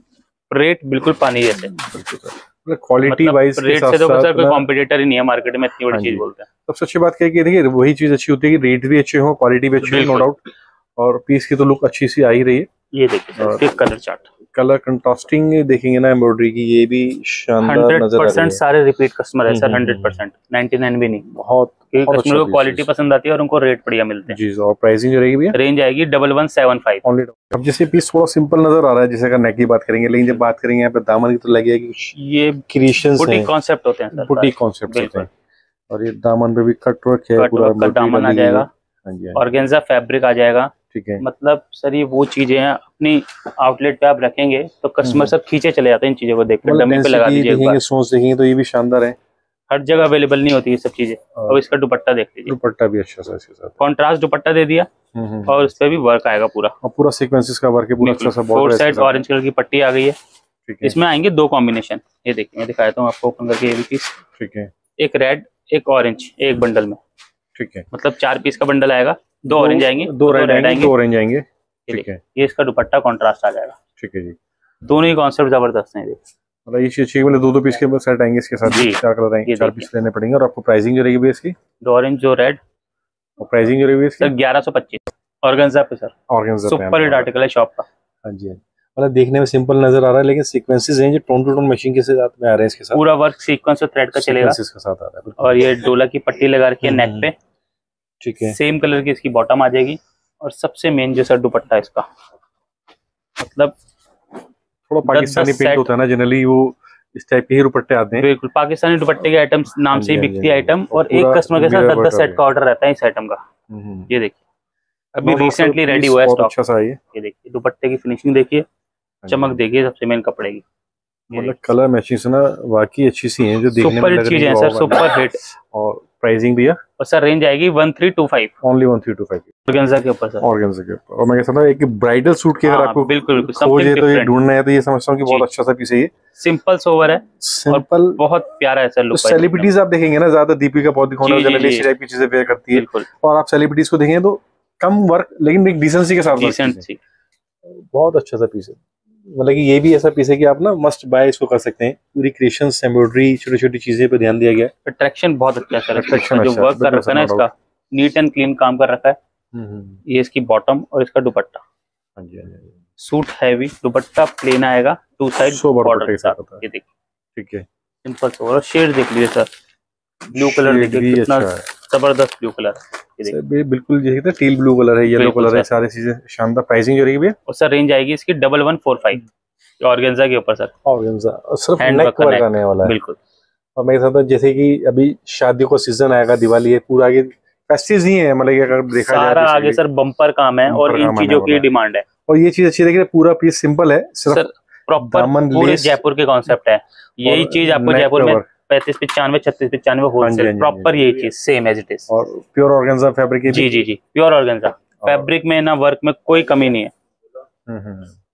रेट बिल्कुल पानी जैसे। क्वालिटी वाइज रेट से तो सर कोई कॉम्पिटिटर ही नहीं है मार्केट में, इतनी बड़ी चीज बोलते हैं। सबसे अच्छी बात क्या है कि देखिए वही चीज अच्छी होती है कि रेट भी अच्छे हो, क्वालिटी भी अच्छी हो नो डाउट, और पीस की तो लुक अच्छी सी आ ही रही है। ये देखिए कलर चार्ट, कलर कंट्रास्टिंग देखेंगे ना एम्ब्रॉयडरी की, ये भी शानदार नजर आ रही है। हंड्रेड परसेंट सारे रिपीट कस्टमर है सर, हंड्रेड परसेंट, निन्यानवे भी नहीं। बहुत कस्टमर को क्वालिटी पसंद आती है और उनको रेट बढ़िया मिलते हैं जी। और प्राइसिंग जो रहेगी भैया रेंज आएगी डबल वन सेवन फाइव। अब जैसे पीस थोड़ा सिंपल नजर आ रहा है जैसे का नेक की बात करेंगे, लेकिन जब बात करेंगे यहाँ पे दामन की तो लगेगा कि ये क्रिएशंस हैं, बुटीक कांसेप्ट होते हैं सर, बुटीक कांसेप्ट होते हैं। और ये दामन पे भी कट वर्क है, पूरा कट दामन आ जाएगा, ऑर्गेंजा फैब्रिक आ जाएगा। ठीक है, मतलब सर ये वो चीजें हैं, अपनी आउटलेट पे आप रखेंगे तो कस्टमर सब खींचे चले जाते हैं इन चीजों को देखकर, डमी पे लगा दीजिए, सोच देखेंगे तो ये भी शानदार है। हर जगह अवेलेबल नहीं होती ये सब चीजें। अब इसका दुपट्टा देख लीजिए, दुपट्टा भी अच्छा सा इसके साथ, कॉन्ट्रास्ट दुपट्टा दे दिया और इसपे भी वर्क आएगा पूरा, और पूरा सीक्वेंसेस का वर्क है, पूरा अच्छा सा फोर साइड ऑरेंज कलर की पट्टी आ गई है। इसमें आएंगे दो कॉम्बिनेशन, ये देखिए मैं दिखाता हूँ आपको ओपन करके, ये भी पीस ठीक है, एक रेड एक ऑरेंज एक बंडल में। ठीक है, मतलब चार पीस का बंडल आएगा, दो ऑरेंज आएंगे, दो रेड आएंगे, दो ऑरेंज आएंगे। ठीक है, ये इसका दुपट्टा कंट्रास्ट आ जाएगा। ठीक है जी, दोनों ही कॉन्सेप्ट जबरदस्त हैं। मतलब ये चीज चाहिए, मतलब दो दो पीस के सेट आएंगे इसके साथ, चार कलर आएंगे, चार पीस लेने पड़ेंगे। और आपको प्राइसिंग जो रहेगी भैया इसकी दो ऑरेंज दो रेड, और प्राइसिंग जो रहेगी इसकी ग्यारह सौ पच्चीस। ऑर्गेंजा पे sir, organza super hit article है शॉप का। हाँ जी, मतलब देखने में सिंपल नजर आ रहा है लेकिन सीक्वेंसेस हैं जो टोन टू टोन मशीन के साथ में आ रहे हैं, इसके साथ पूरा वर्क सीक्वेंस और थ्रेड का चलेगा इसके साथ आ रहा है। और ये डोला की पट्टी लगा रखी है नेक पे। ठीक है, सेम कलर की इसकी बॉटम आ जाएगी। और सबसे मेन जो सर दुपट्टा इसका, मतलब थोड़ा पाकिस्तानी प्रिंट होता है ना जनरली, वो इस टाइप के ही दुपट्टे आते हैं। बिल्कुल पाकिस्तानी दुपट्टे के आइटम्स नाम से ही बिकती है आइटम, और एक कस्टमर के साथ दस दस सेट का ऑर्डर रहता है इस आइटम का। ये देखिए अभी रिसेंटली रेडी हुआ है स्टॉक। अच्छा सा ये देखिए दुपट्टे की फिनिशिंग देखिए, चमक देखिए सबसे मेन कपड़े की, मतलब कलर मैचिंग से ना वाकई अच्छी सी है जो देखने में लग रही है सर, सुपर हिट। और प्राइसिंग भी है और सर रेंज आएगी तेरह सौ पच्चीस ओनली तेरह सौ पच्चीस ऑर्गेन्जा के ऊपर सर, ऑर्गेन्जा के ऊपर। और मैं कहता हूं एक ब्राइडल सूट के अगर आपको बिल्कुल समथिंग तो ये ढूंढना है तो ये समझता हूं कि बहुत अच्छा सा पीस है। ये सिंपल सोवर है, सिंपल बहुत प्यारा है सर लुक। सेलिब्रिटीज आप देखेंगे ना ज्यादा दीपिका पादुकोण जनरली इसी टाइप की चीजें वेयर करती है, और आप सेलिब्रिटीज को देखेंगे तो कम वर्क लेकिन एक डिसेंसी के साथ, डिसेंसी बहुत अच्छा सा पीस है। मतलब कि ये भी ऐसा पीस है कि आप ना मस्ट बाय इसको कर सकते हैं। पूरी क्रिएशंस, एम्ब्रॉयडरी, छोटी-छोटी चीजें पे ध्यान दिया गया है। अट्रैक्शन बहुत अच्छा है, अट्रैक्शन जो वर्क कर रखा है ना इसका, नीट एंड क्लीन काम कर रखा है। ये इसकी बॉटम और इसका दुपट्टा। हां जी हां जी, सूट हैवी, दुपट्टा प्लेन आएगा, टू साइड बॉर्डर के साथ। ये देखिए ठीक है सिंपल सा, और शेड देख लीजिए सर, ब्लू कलर देखिए कितना जबरदस्त ब्लू कलर। बिल्कुल यही था, टील ब्लू कलर है, येलो कलर है, सारी चीजें शानदार। प्राइसिंग जो रहेगी भैया और सर रेंज आएगी इसकी इक्यावन सौ पैंतालीस ऑर्गेन्जा के ऊपर सर, ऑर्गेन्जा और सिर्फ नेक वर्क आने वाला है। बिल्कुल, और मेरे साथ जैसे कि अभी शादियों का सीजन आएगा, दिवाली है, पूरा आगे फेस्टिव्स ही है, मतलब अगर देखा जाए सारा आगे सर बम्पर काम है और इन चीजों की डिमांड है। और ये चीज अच्छी देखिए, पूरा पीस सिंपल है, सिर्फ प्रॉपर पूरे जयपुर के कॉन्सेप्ट है। यही चीज आपको जयपुर में पैंतीस पिचानवे छत्तीस पिचानवे होलसेल प्रॉपर यही चीज सेम एज इट इज, और प्योर ऑर्गेन्जा फैब्रिक है। जी जी जी प्योर ऑर्गेन्जा फैब्रिक में ना वर्क में कोई कमी नहीं है,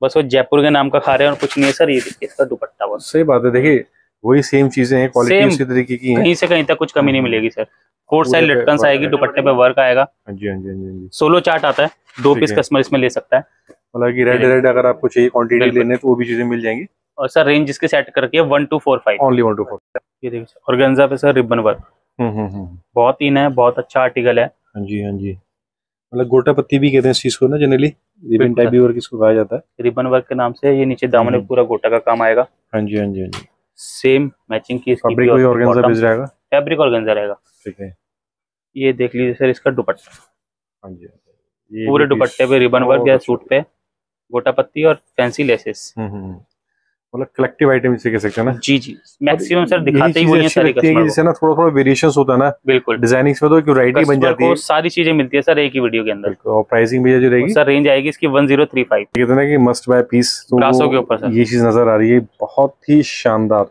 बस वो जयपुर के नाम का खा रहे हैं और कुछ नहीं है सर। ये देखिए इसका दुपट्टा, बहुत सही बात है, देखिए वही सेम चीजें हैं, क्वालिटी उसी तरीके की है, कहीं से कहीं तक कुछ कमी नहीं मिलेगी सर। फोर साइड लटकन आएगी, दुपट्टे पे वर्क आएगा। जी हां जी जी, सोलो चार्ट आता है, दो पीस कस्टमर इसमें ले सकता है, मतलब कि रेड रेड अगर आपको चाहिए क्वांटिटी लेने तो वो भी चीजें मिल जाएंगी। और सर रेंज इसके सेट करके one two four five, only one two four. ये देखिए सर ऑर्गेन्जा पे सर रिबन वर्क, हम्म हम्म बहुत इन है, बहुत अच्छा आर्टिकल है। हां जी हां जी, मतलब गोटा पत्ती भी कहते हैं इस चीज को ना, जनरली रिबन टाइप भी वर्क इसको कहा जाता है, रिबन वर्क के नाम से। ये नीचे दामन में पूरा गोटा का काम आएगा। हां जी हां जी हां जी, सेम मैचिंग की इसकी फैब्रिक कोई ऑर्गेन्जा बेस रहेगा, फैब्रिक ऑर्गेन्जा रहेगा। ठीक है, ये देख लीजिए सर इसका दुपट्टा। हां जी, ये पूरे दुपट्टे पे रिबन वर्क है, सूट पे गोटा पत्ती और फैंसी लेसेस, हम्म मतलब कलेक्टिव आइटम इसे कह सकते हैं ना। जी जी, मैक्सिमम सर दिखाते ही वही है सारे कस्टमर को, जैसे ना थोड़ा थोड़ा वेरिएशंस होता है ना, बिल्कुल डिजाइनिंग्स में तो एक वैरायटी बन जाती है, सारी चीजें मिलती है सर एक ही वीडियो के अंदर। और प्राइसिंग भी जो रहेगी सर रेंज आएगी इसकी वन ज़ीरो थ्री फाइव। कहते हैं ना कि मस्ट बाय पीस, ग्रासो के ऊपर सर ये चीज नजर आ रही है, बहुत ही शानदार,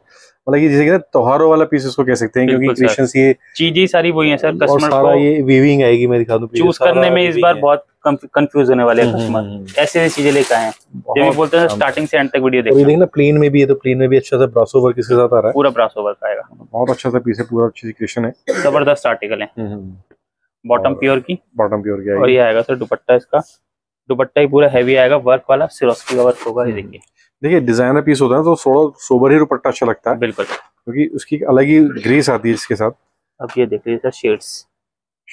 मतलब कि जैसे कि त्योहारों वाला पीस इसको कह सकते हैं, क्योंकि क्रिएशंस ये चीजें सारी वही है सर। कस्टमर को ये वीविंग आएगी, मैं दिखा दूं, चूज करने में इस बार बहुत कंफ्यूज होने वाले हैं कस्टमर, ऐसे चीजें लेकर आए हैं। जब भी बोलते हैं स्टार्टिंग से एंड तक वीडियो देखो। ये देखना प्लेन में भी है, तो प्लेन में भी अच्छा सा ब्रासो वर्क इसके साथ आ रहा है, पूरा ब्रासो वर्क आएगा, बहुत अच्छा सा पीस है, पूरा अच्छी क्रिएशन है, जबरदस्त आर्टिकल है। बॉटम प्योर की, बॉटम प्योर की, और ये आएगा सर दुपट्टा, इसका दुपट्टा ही पूरा हैवी आएगा, वर्क वाला सिरोस्की का वर्क होगा। ये देखिए देखिए डिजाइनर पीस होता है तो थोड़ा सोबर ही दुपट्टा अच्छा लगता है, बिल्कुल क्योंकि उसकी अलग ही ग्रेस आती है इसके साथ। अब ये देख लीजिए सर शेड्स,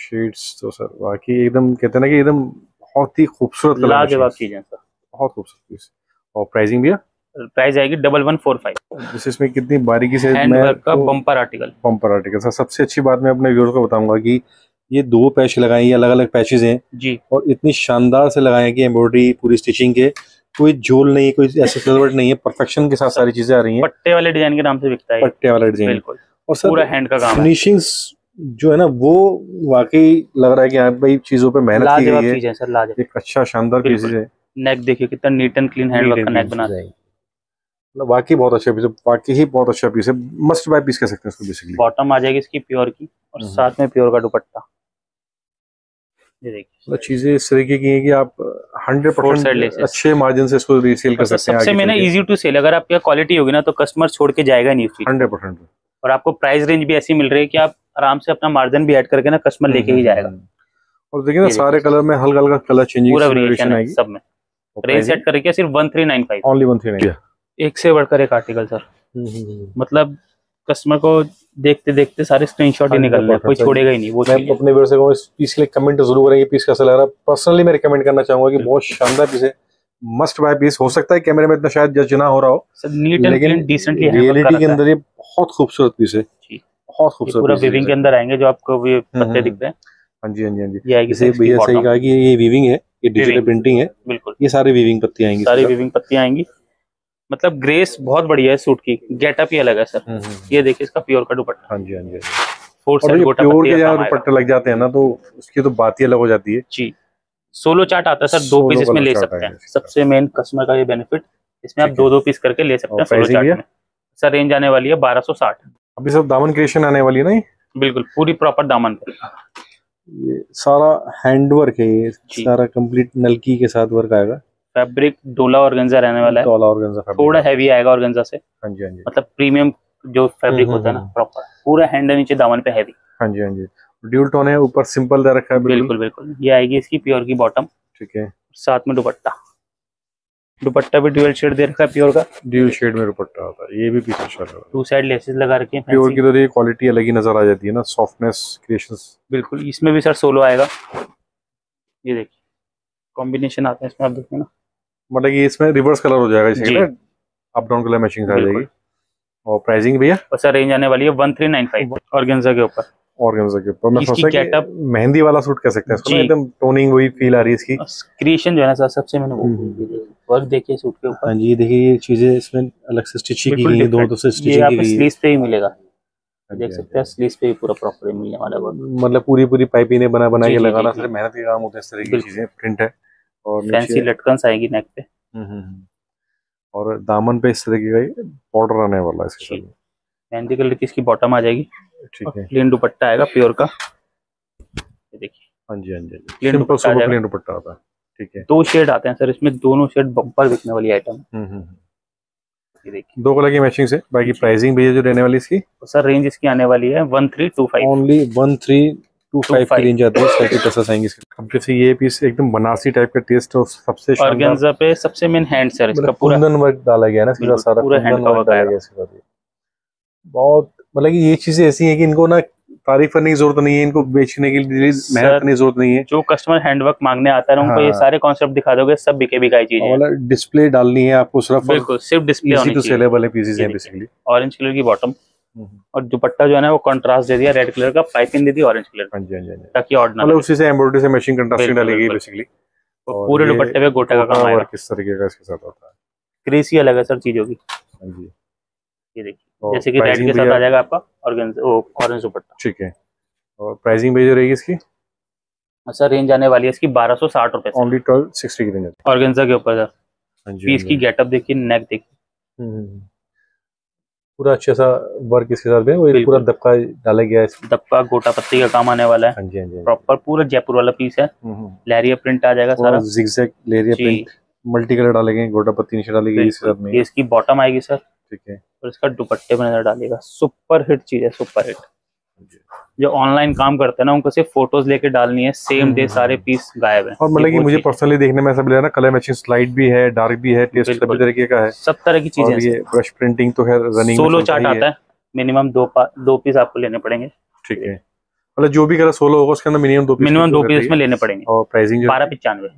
शेड्स तो सर वाकई एकदम कहते हैं ना कि एकदम बहुत ही खूबसूरत लाजवाब चीज है सर, बहुत खूबसूरत पीस। और प्राइसिंग भी है, प्राइस आएगी डबल वन फोर फाइव। जैसे इसमें कितनी बारीकी से हैंडवर्क का bumper article, bumper article sir. सबसे अच्छी बात मैं अपने व्यूअर को बताऊंगा कि ये दो पैच लगाए, ये अलग अलग पैचेज हैं जी, और इतनी शानदार से लगाए कि एम्ब्रॉयडरी पूरी स्टिचिंग के, कोई झोल नहीं है, कोई ऐसे सिलवट नहीं है, परफेक्शन के साथ सारी चीजें आ रही हैं। पट्टे वाले डिजाइन के नाम से बिकता है, पट्टे वाला डिजाइन बिल्कुल, और सर पूरा हैंड का काम है। फिनिशिंग्स जो है ना वो वाकई लग रहा है कि आप भाई चीजों पे मेहनत की गई है, चीज है सर लाजवाब, एक अच्छा शानदार पीस है। नेक देखिए कितना neat and clean hand work का नेक बना जाएगी, मतलब वाकई बहुत अच्छा पीस है, वाकई ही बहुत अच्छा पीस है, मस्ट बाय पीस कह सकते हैं इसको बेसिकली। बॉटम आ जाएगी इसकी प्योर की और साथ में प्योर का दुपट्टा। ये देखिए चीजें इस तरीके की हैं कि आप हंड्रेड परसेंट अच्छे मार्जिन से इसको रीसेल कर सकते हैं। सबसे मैंने इजी टू सेल, अगर आपकी क्वालिटी होगी ना तो कस्टमर छोड़ के जाएगा नहीं उसकी, हंड्रेड परसेंट। और आपको प्राइस रेंज भी ऐसी मिल रही है कि आप आराम से अपना मार्जिन भी ऐड करके ना कस्टमर लेके ही जाएगा। और देखिए ना सारे कलर में हल्का हल्का कलर चेंजिंग सब में, रेंज सेट करके सिर्फ one three nine five, only one three nine five. एक से बढ़कर एक आर्टिकल सर, मतलब कस्टमर को देखते देखते सारे स्क्रीनशॉट ही निकल रहे हैं, कोई छोड़ेगा ही नहीं। वो मैं अपने व्यूअर्स को इस पीस के लिए कमेंट जरूर करेंगे, पीस कैसा लग रहा है। पर्सनली मैं रिकमेंड करना चाहूंगा कि बहुत शानदार पीस है, मस्ट बाय पीस। हो सकता है कैमरे में इतना शायद जज ना हो रहा हो sir, neat and clean decently है, रियलिटी के अंदर ये बहुत खूबसूरत पीस है, बहुत खूबसूरत, पूरा वीविंग के अंदर आएंगे जो आपको ये पत्ते दिख रहे हैं। हां जी हां जी हां जी, ये सही भैया सही कहा कि ये वीविंग है, ये डिजिटल प्रिंटिंग है, बिल्कुल ये सारे वीविंग पत्ती आएंगी, सारी वीविंग पत्ती आएंगी। मतलब ग्रेस बहुत बढ़िया है सूट की, गेटअप ही अलग है सर। ये देखिए इसका प्योर का दुपट्टा। हाँ जी हाँ जी, फोर साइड गोटा दुपट्टा लग जाते हैं ना तो उसकी तो बात ही अलग हो जाती है जी। सोलो चार्ट आता है सर, दो पीस इसमें ले सकते हैं, सबसे मेन कस्टमर का ये बेनिफिट, इसमें आप दो दो पीस करके ले सकते हैं सोलो चार्ट में। सर रेंज आने वाली है बारह सौ साठ। अभी सब दामन क्रिएशन आने वाली है ना, बिल्कुल पूरी प्रॉपर दामन पे। ये सारा हैंडवर्क है, ये सारा कंप्लीट नलकी के साथ वर्क आएगा। फैब्रिक डोला ऑर्गेंजा रहने वाला है, डोला ऑर्गेंजा, थोड़ा हैवी आएगा ऑर्गेंजा से। हां जी हां जी, मतलब प्रीमियम जो फैब्रिक होता है ना, प्रॉपर पूरा हैंड नीचे दामन पे हैवी। हां जी हां जी, ड्यूल टोन है, ऊपर सिंपल दे रखा है बिल्कुल बिल्कुल। ये आएगी इसकी प्योर की बॉटम, ठीक है, साथ में दुपट्टा, दुपट्टा भी ड्यूल शेड दे रखा है प्योर का, ड्यूल शेड में दुपट्टा होता है। ये भी पीस अच्छा लगा, टू साइड लेसेस लगा रखे हैं प्योर की, तो ये क्वालिटी अलग ही नजर आ जाती है ना, सॉफ्टनेस क्रिएशंस बिल्कुल। इसमें भी सर सोलो आएगा, ये देखिए कॉम्बिनेशन आता है इसमें, आप देखिए ना, मतलब कि इसमें रिवर्स कलर हो जाएगा, इसके अप डाउन कलर मैचिंग आ जाएगी। और प्राइसिंग भैया सर रेंज आने वाली है तेरह सौ पचानवे ऑर्गेंजा के ऊपर, ऑर्गेंजा के ऊपर। मैं सोचा गेटअप मेहंदी वाला सूट कर सकते हैं इसको, एकदम टोनिंग वही फील आ रही है इसकी, क्रिएशन जो है ना सर सबसे मैंने वो वर्क देखिए सूट के ऊपर। हां जी देखिए, ये चीजें इसमें अलग से स्टिचिंग की गई है, दो दो से स्टिचिंग की गई है। ये आपको स्लीव्स पे ही मिलेगा, देख सकते हैं स्लीव्स पे ही पूरा प्रॉपर मिलने वाला वर्क, मतलब पूरी पूरी पाइपिंग ने बना बना के लगाना, सिर्फ मेहनत का काम होता है। इस तरह की चीजें प्रिंट है और फैंसी लटकन आएगी नेक पे, और दामन पे इस तरह की बॉर्डर आने वाला है इसके साथ। मेहंदी कलर की इसकी बॉटम आ जाएगी, ठीक है, प्लेन दुपट्टा आएगा प्योर का, ये देखिए। हां जी हां जी, प्लेन दुपट्टा आएगा, प्लेन दुपट्टा आता है, ठीक है। दो शेड आते हैं सर इसमें, दोनों शेड बम्पर बिकने वाली आइटम है। हम्म हम्म, ये देखिए दो कलर की मैचिंग से। बाकी प्राइसिंग भैया जो रहने वाली इसकी सर रेंज इसकी आने वाली है तेरह सौ पच्चीस, ओनली तेरह सौ पच्चीस की रेंज आती है। साइड पे पैसा आएंगे इसके कंप्लीट से। ये पीस एकदम बनारसी टाइप का टेस्ट है, सबसे ऑर्गेंजा पे सबसे मेन हैंड सर इसका पूरा कुंदन वर्क डाला गया है ना, इसका सारा पूरा हैंड का वर्क आएगा इसके साथ। बहुत मतलब कि ये चीजें ऐसी हैं कि इनको ना तारीफ करने की जरूरत नहीं है, इनको बेचने के लिए मेहनत करने की जरूरत नहीं है। जो कस्टमर हैंडवर्क मांगने आता है उनको ये सारे कॉन्सेप्ट दिखा दोगे, सब बिके बिकाई चीजें। मतलब डिस्प्ले डालनी है आपको सिर्फ, बिल्कुल सिर्फ डिस्प्ले होनी चाहिए, सेलेबल है पीसेस हैं बेसिकली। ऑरेंज कलर की बॉटम और दुपट्टा जो है ना वो कंट्रास्ट दे दिया रेड कलर का, पाइपिंग दे दी ऑरेंज कलर, ताकि ऑर्डिनरी उसी से एम्ब्रॉयडरी से मैचिंग कंट्रास्टिंग डालेगी बेसिकली। और पूरे दुपट्टे पे गोटा का काम आएगा, किस तरीके का इसके साथ होता है, क्रेज ही अलग है सर चीजों की। हां जी, ये देखिए जैसे कि रेड के साथ आ जाएगा आपका ऑर्गेंजा, वो ऑरेंज दुपट्टा, ठीक है। और प्राइसिंग भी जो रहेगी इसकी सर रेंज आने वाली है इसकी बारह सौ साठ रुपए, ओनली बारह सौ साठ की रेंज ऑर्गेंजा के ऊपर सर। पीस की गेटअप देखिए, नेक देखिए, पूरा अच्छा सा वर्क इसके साथ है, वो पूरा दबका डाला गया है, दबका गोटा पत्ती का काम आने वाला है प्रॉपर, पूरा जयपुर वाला पीस है। लेहरिया प्रिंट आ जाएगा सारा, zigzag leheriya print, multi colour डाले गए, गोटा पत्ती नीचे डाली गई इसके साथ में। इसकी बॉटम आएगी सर, ठीक है, और इसका दुपट्टे में नजर डालेगा। सुपर हिट चीज है, सुपर हिट। जो ऑनलाइन काम करते हैं ना उनको सिर्फ फोटोज लेके डालनी है, सेम डे सारे पीस गायब है। और मतलब कि मुझे पर्सनली देखने में ऐसा मिला ना, कलर मैचिंग स्लाइड भी है, डार्क भी है, टेस्ट सभी तरीके का है, सब तरह की चीजें। ये ब्रश प्रिंटिंग तो है, रनिंग सोलो चार्ट आता है, मिनिमम दो दो पीस आपको लेने पड़ेंगे, ठीक है, मतलब जो भी कलर सोलो होगा उसके अंदर मिनिमम दो मिनिमम दो पीस में लेने पड़ेंगे। और प्राइसिंग बारह पचानवे।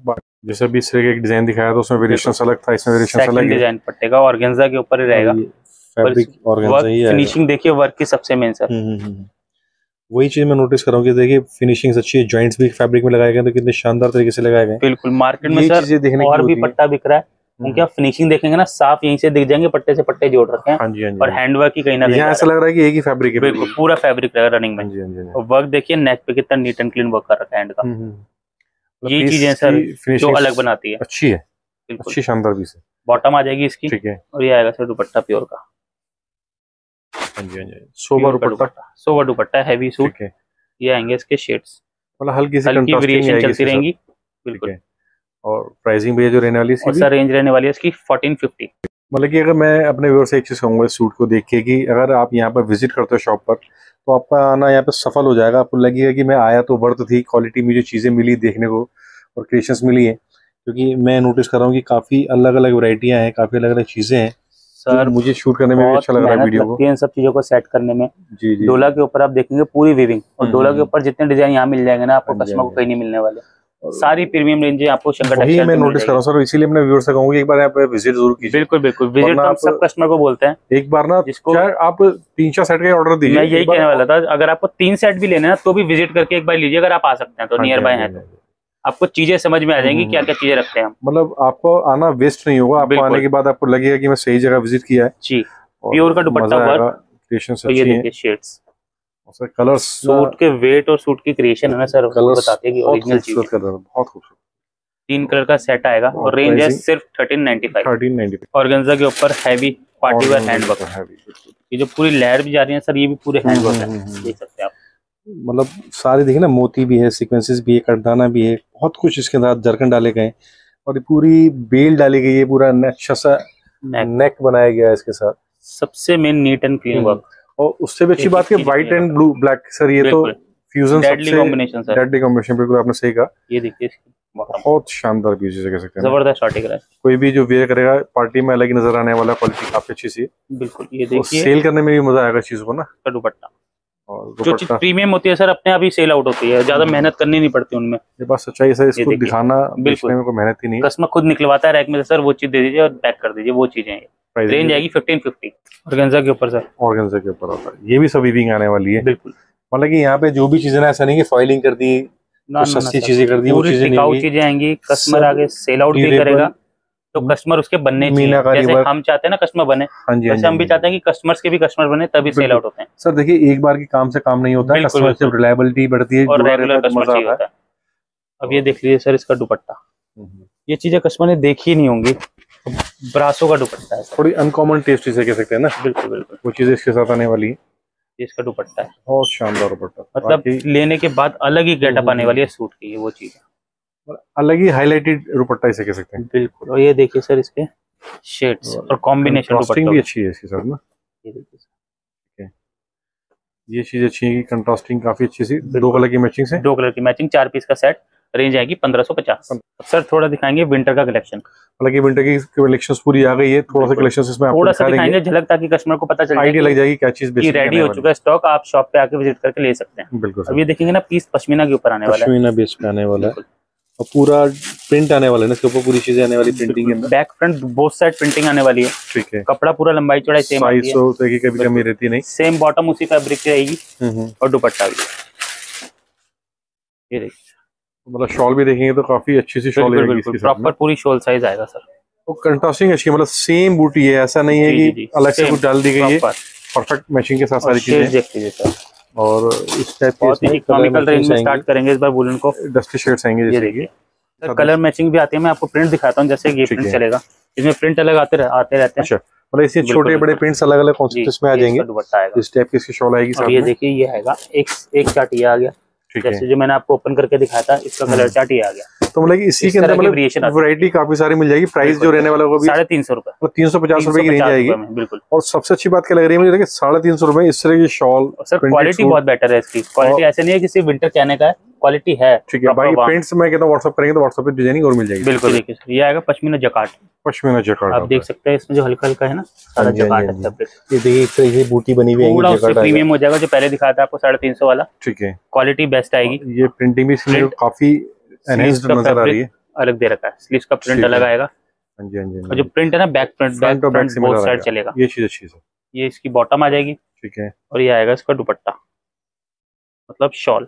जैसे अभी इस तरह का एक डिजाइन दिखाया था, उसमें वेरिएशंस अलग था, इसमें वेरिएशंस अलग है। डिजाइन पट्टे का ऑर्गेंजा के ऊपर ही रहेगा, फैब्रिक ऑर्गेंजा ही है। फिनिशिंग देखिए वर्क की सबसे मेन सर, वही चीज मैं नोटिस कर रहा हूं कि देखिए फिनिशिंग्स अच्छी है, जॉइंट्स भी फैब्रिक में लगाए गए हैं, तो कितने शानदार तरीके से लगाए गए हैं। बिल्कुल मार्केट में सर और भी पट्टा बिक रहा है, उनकी आप फिनिशिंग देखेंगे ना साफ यहीं से दिख जाएंगे, पट्टे से पट्टे जोड़ रखे हैं, और हैंडवर्क की कहीं ना कहीं ऐसा लग रहा है कि एक ही फैब्रिक है, बिल्कुल पूरा फैब्रिक रहेगा रनिंग में। और वर्क देखिए नेक पे कितना नीट एंड क्लीन वर्क कर रखा है हैंड का, ये चीजें सर जो अलग बनाती है, अच्छी है, अच्छी शानदार पीस है। बॉटम आ जाएगी इसकी, ठीक है, और ये आएगा सर दुपट्टा प्योर का, सोबर दुपट्टा, सोबर दुपट्टा हैवी सूट, ठीक है। ये आएंगे इसके शेड्स, मतलब हल्की सी कंट्रास्टिंग चलती रहेंगी, बिल्कुल। और प्राइसिंग भी जो रहने वाली है सर रेंज रहने वाली है इसकी चौदह सौ पचास। मतलब कि अगर मैं अपने व्यूअर्स से एक चीज कहूंगा इस सूट को देख के, कि अगर आप यहाँ पर विजिट करते हो शॉप पर, तो आपका आना यहाँ पे सफल हो जाएगा। आपको लगेगा कि मैं आया तो वर्थ थी, क्वालिटी मुझे चीज़ें मिली देखने को और क्रिएशंस मिली हैं, क्योंकि मैं नोटिस कर रहा हूँ कि काफ़ी अलग अलग वैरायटियाँ हैं, काफ़ी अलग अलग चीज़ें हैं सर। मुझे शूट करने में भी अच्छा लग रहा है वीडियो को, इन सब चीज़ों को सेट करने में। जी जी, डोला के ऊपर आप देखेंगे पूरी वीविंग, और डोला के ऊपर जितने डिजाइन यहाँ मिल जाएंगे ना आपको कस्टमर को कहीं नहीं मिलने वाले, सारी प्रीमियम रेंज आपको शंकर टेक्सटाइल में नोटिस कर रहा हूं सर। इसीलिए मैं व्यूअर्स से कहूंगा एक बार आप विजिट जरूर कीजिए, बिल्कुल बिल्कुल। विजिट तो हम सब कस्टमर को बोलते हैं, एक बार ना जिसको आप तीन चार सेट का ऑर्डर दीजिए। मैं यही कहने वाला था, अगर आपको तीन सेट भी लेना है तो भी विजिट करके एक बार लीजिए, अगर आप आ सकते हैं तो, नियर बाय है तो। आपको चीजें समझ में आ जाएंगी क्या क्या चीजें रखते हैं हम। मतलब आपको आना वेस्ट नहीं होगा, आपको आने के बाद आपको लगेगा कि मैं सही जगह विजिट किया है। जी, प्योर का दुपट्टा वर्क, ये देखिए शेड्स, सर कलर, सूट के वेट और सूट की क्रिएशन है ना सर, कलर बताते हैं कि ओरिजिनल चीज है। बहुत खूबसूरत तीन कलर का सेट आएगा और रेंज है सिर्फ thirteen ninety five. Thirteen ninety five organza के ऊपर हैवी पार्टी वेयर हैंडवर्क है। ये जो पूरी लेयर भी जा रही है सर, ये भी पूरे हैंडवर्क है, देख सकते हैं आप। मतलब सारे देखिए ना, मोती भी है, सीक्वेंसेस भी है, कटदाना भी है, बहुत कुछ इसके साथ जरकन डाले गए और ये पूरी बेल डाली गई है, पूरा अच्छा सा नेक बनाया गया है इसके साथ। सबसे main neat and clean work और उससे भी अच्छी बात कि white and blue black sir, ये तो fusion deadly combination sir, deadly combination बिल्कुल आपने सही कहा। ये देखिए बहुत शानदार पीस है, कह सकते हैं जबरदस्त आर्टिकल है, कोई भी जो वेयर करेगा पार्टी में अलग ही नजर आने वाला, क्वालिटी काफी अच्छी सी बिल्कुल। ये देखिए सेल करने में भी मजा आएगा चीजों को ना, दुपट्टा और जो चीज प्रीमियम होती है सर अपने आप ही सेल आउट होती है, ज्यादा मेहनत करनी नहीं पड़ती उनमें। ये बात सच्चाई सर, इसको दिखाना बिल्कुल में कोई मेहनत ही नहीं, कस्टमर खुद निकलवाता है रैक में सर, वो चीज दे दीजिए और पैक कर दीजिए, वो चीजें रेंज आएगी फिफ्टीन फिफ्टी। ऑर्गेंजा के ऊपर सर, ऑर्गेंजा के ऊपर आता है, ये भी सब वीविंग आने वाली है बिल्कुल। मतलब कि यहाँ पे जो भी चीजें ना, ऐसा नहीं कि फॉइलिंग कर दी, सस्ती चीजें कर दी, वो चीजें नहीं, चीजें आएंगी कस्टमर आगे सेल आउट भी करेगा तो कस्टमर उसके बनने चाहिए, जैसे हम चाहते हैं ना कस्टमर बने, जैसे हम भी चाहते हैं कि कस्टमर्स के भी कस्टमर बने तभी सेल आउट होते हैं सर। देखिए एक बार के काम से काम नहीं होता है, कस्टमर से रिलायबिलिटी बढ़ती है और रेगुलर कस्टमर चाहिए होता है। अब ये देख लीजिए सर, इसका दुपट्टा, ये चीजें कस्टमर ने देखी नहीं होंगी, ब्रासो का दुपट्टा है, थोड़ी अनकॉमन टेस्टी से कह सकते हैं ना, बिल्कुल बिल्कुल वो चीजें इसके साथ आने वाली है। इसका दुपट्टा है बहुत शानदार दुपट्टा, मतलब लेने के बाद अलग ही गेटअप आने वाली है सूट की, वो चीज और अलग ही हाईलाइटेड दुपट्टा इसे कह सकते हैं बिल्कुल। और ये देखिए सर इसके शेड्स और कॉम्बिनेशन, कंट्रास्टिंग भी अच्छी है इसके साथ ना, ये देखिए सर ये चीज अच्छी है, कंट्रास्टिंग काफी अच्छी सी, दो कलर की मैचिंग से, दो कलर की मैचिंग, चार पीस का सेट, रेंज आएगी पंद्रह सौ पचास। सर थोड़ा दिखाएंगे विंटर का कलेक्शन, हालांकि विंटर की कलेक्शंस पूरी आ गई है, थोड़ा सा कलेक्शंस इसमें आपको दिखा देंगे, झलक ताकि कस्टमर को पता चल जाए, आइडिया लग जाएगी क्या चीज बेचने की, रेडी हो चुका है स्टॉक, आप शॉप पे आके विजिट करके ले सकते हैं बिल्कुल। अब ये देखेंगे ना पीस पश्मीना के ऊपर आने वाला है, पश्मीना बेस पे आने वाला है और पूरा प्रिंट आने वाला है इसके ऊपर, पूरी चीजें आने वाली प्रिंटिंग के अंदर, back front both side printing आने वाली है ठीक है। कपड़ा पूरा लंबाई चौड़ाई सेम आएगी, सो तो की कभी कमी रहती नहीं, सेम बॉटम उसी फैब्रिक की रहेगी और दुपट्टा भी, ये देखिए मतलब शॉल भी देखेंगे तो काफी अच्छी सी शॉल रहेगी, प्रॉपर पूरी शॉल साइज आएगा सर, तो कंट्रास्टिंग अच्छी, मतलब सेम बूटी है, ऐसा नहीं है कि अलग से कुछ डाल दी गई है, परफेक्ट मैचिंग के साथ सारी चीजें। और इस टाइप की इकोनॉमिकल रेंज में स्टार्ट करेंगे इस बार वुलन को, डस्टी शेड्स आएंगे जैसे कि सर, कलर मैचिंग भी आती है, मैं आपको प्रिंट दिखाता हूँ, जैसे ये प्रिंट चलेगा, इसमें प्रिंट अलग आते आते रहते हैं अच्छा, मतलब इससे छोटे बड़े प्रिंट्स अलग अलग कॉन्सेप्ट्स में आ जाएंगे, इस टाइप की इसकी शॉल आएगी सर। ये देखिए ये आएगा एक एक चार्ट ये आ गया, जैसे जो मैंने आपको ओपन करके दिखाया था, इसका कलर चार्ट ही आ गया, तो मतलब इसी के अंदर मतलब वैरायटी काफी सारी मिल जाएगी। प्राइस जो रहने वाला होगा साढ़े तीन सौ रुपए, तीन सौ पचास रुपए की रेंज आएगी बिल्कुल। और सबसे अच्छी बात क्या लग रही है मुझे, साढ़े तीन सौ रुपए इस तरह की शॉल, सर क्वालिटी बहुत बेटर है इसकी, क्वालिटी ऐसे नहीं है कि सिर्फ विंटर कहने का, क्वालिटी है ठीक है। भाई प्रिंट्स मैं कहता हूँ व्हाट्सएप करेंगे तो व्हाट्सएप पे डिजाइनिंग और मिल जाएगी बिल्कुल। देखिए सर ये आएगा पश्मीना जकार्ड, पश्मीना जकार्ड आप देख सकते हैं, इसमें जो हल्का हल्का है ना सारा जकार्ड है, ये देखिए इस तरह की बूटी बनी हुई है, इससे प्रीमियम हो जाएगा जो पहले दिखाया था आपको साढ़े तीन सौ वाला ठीक है, क्वालिटी बेस्ट आएगी। ये प्रिंटिंग भी इसमें काफी एनहांस्ड नजर आ रही है, अलग दे रखा है, स्लीव्स का प्रिंट अलग आएगा, जो प्रिंट है ना back print, back to back बहुत साइड चलेगा, ये चीज अच्छी है। ये इसकी बॉटम आ जाएगी ठीक है, और ये आएगा इसका दुपट्टा, मतलब शॉल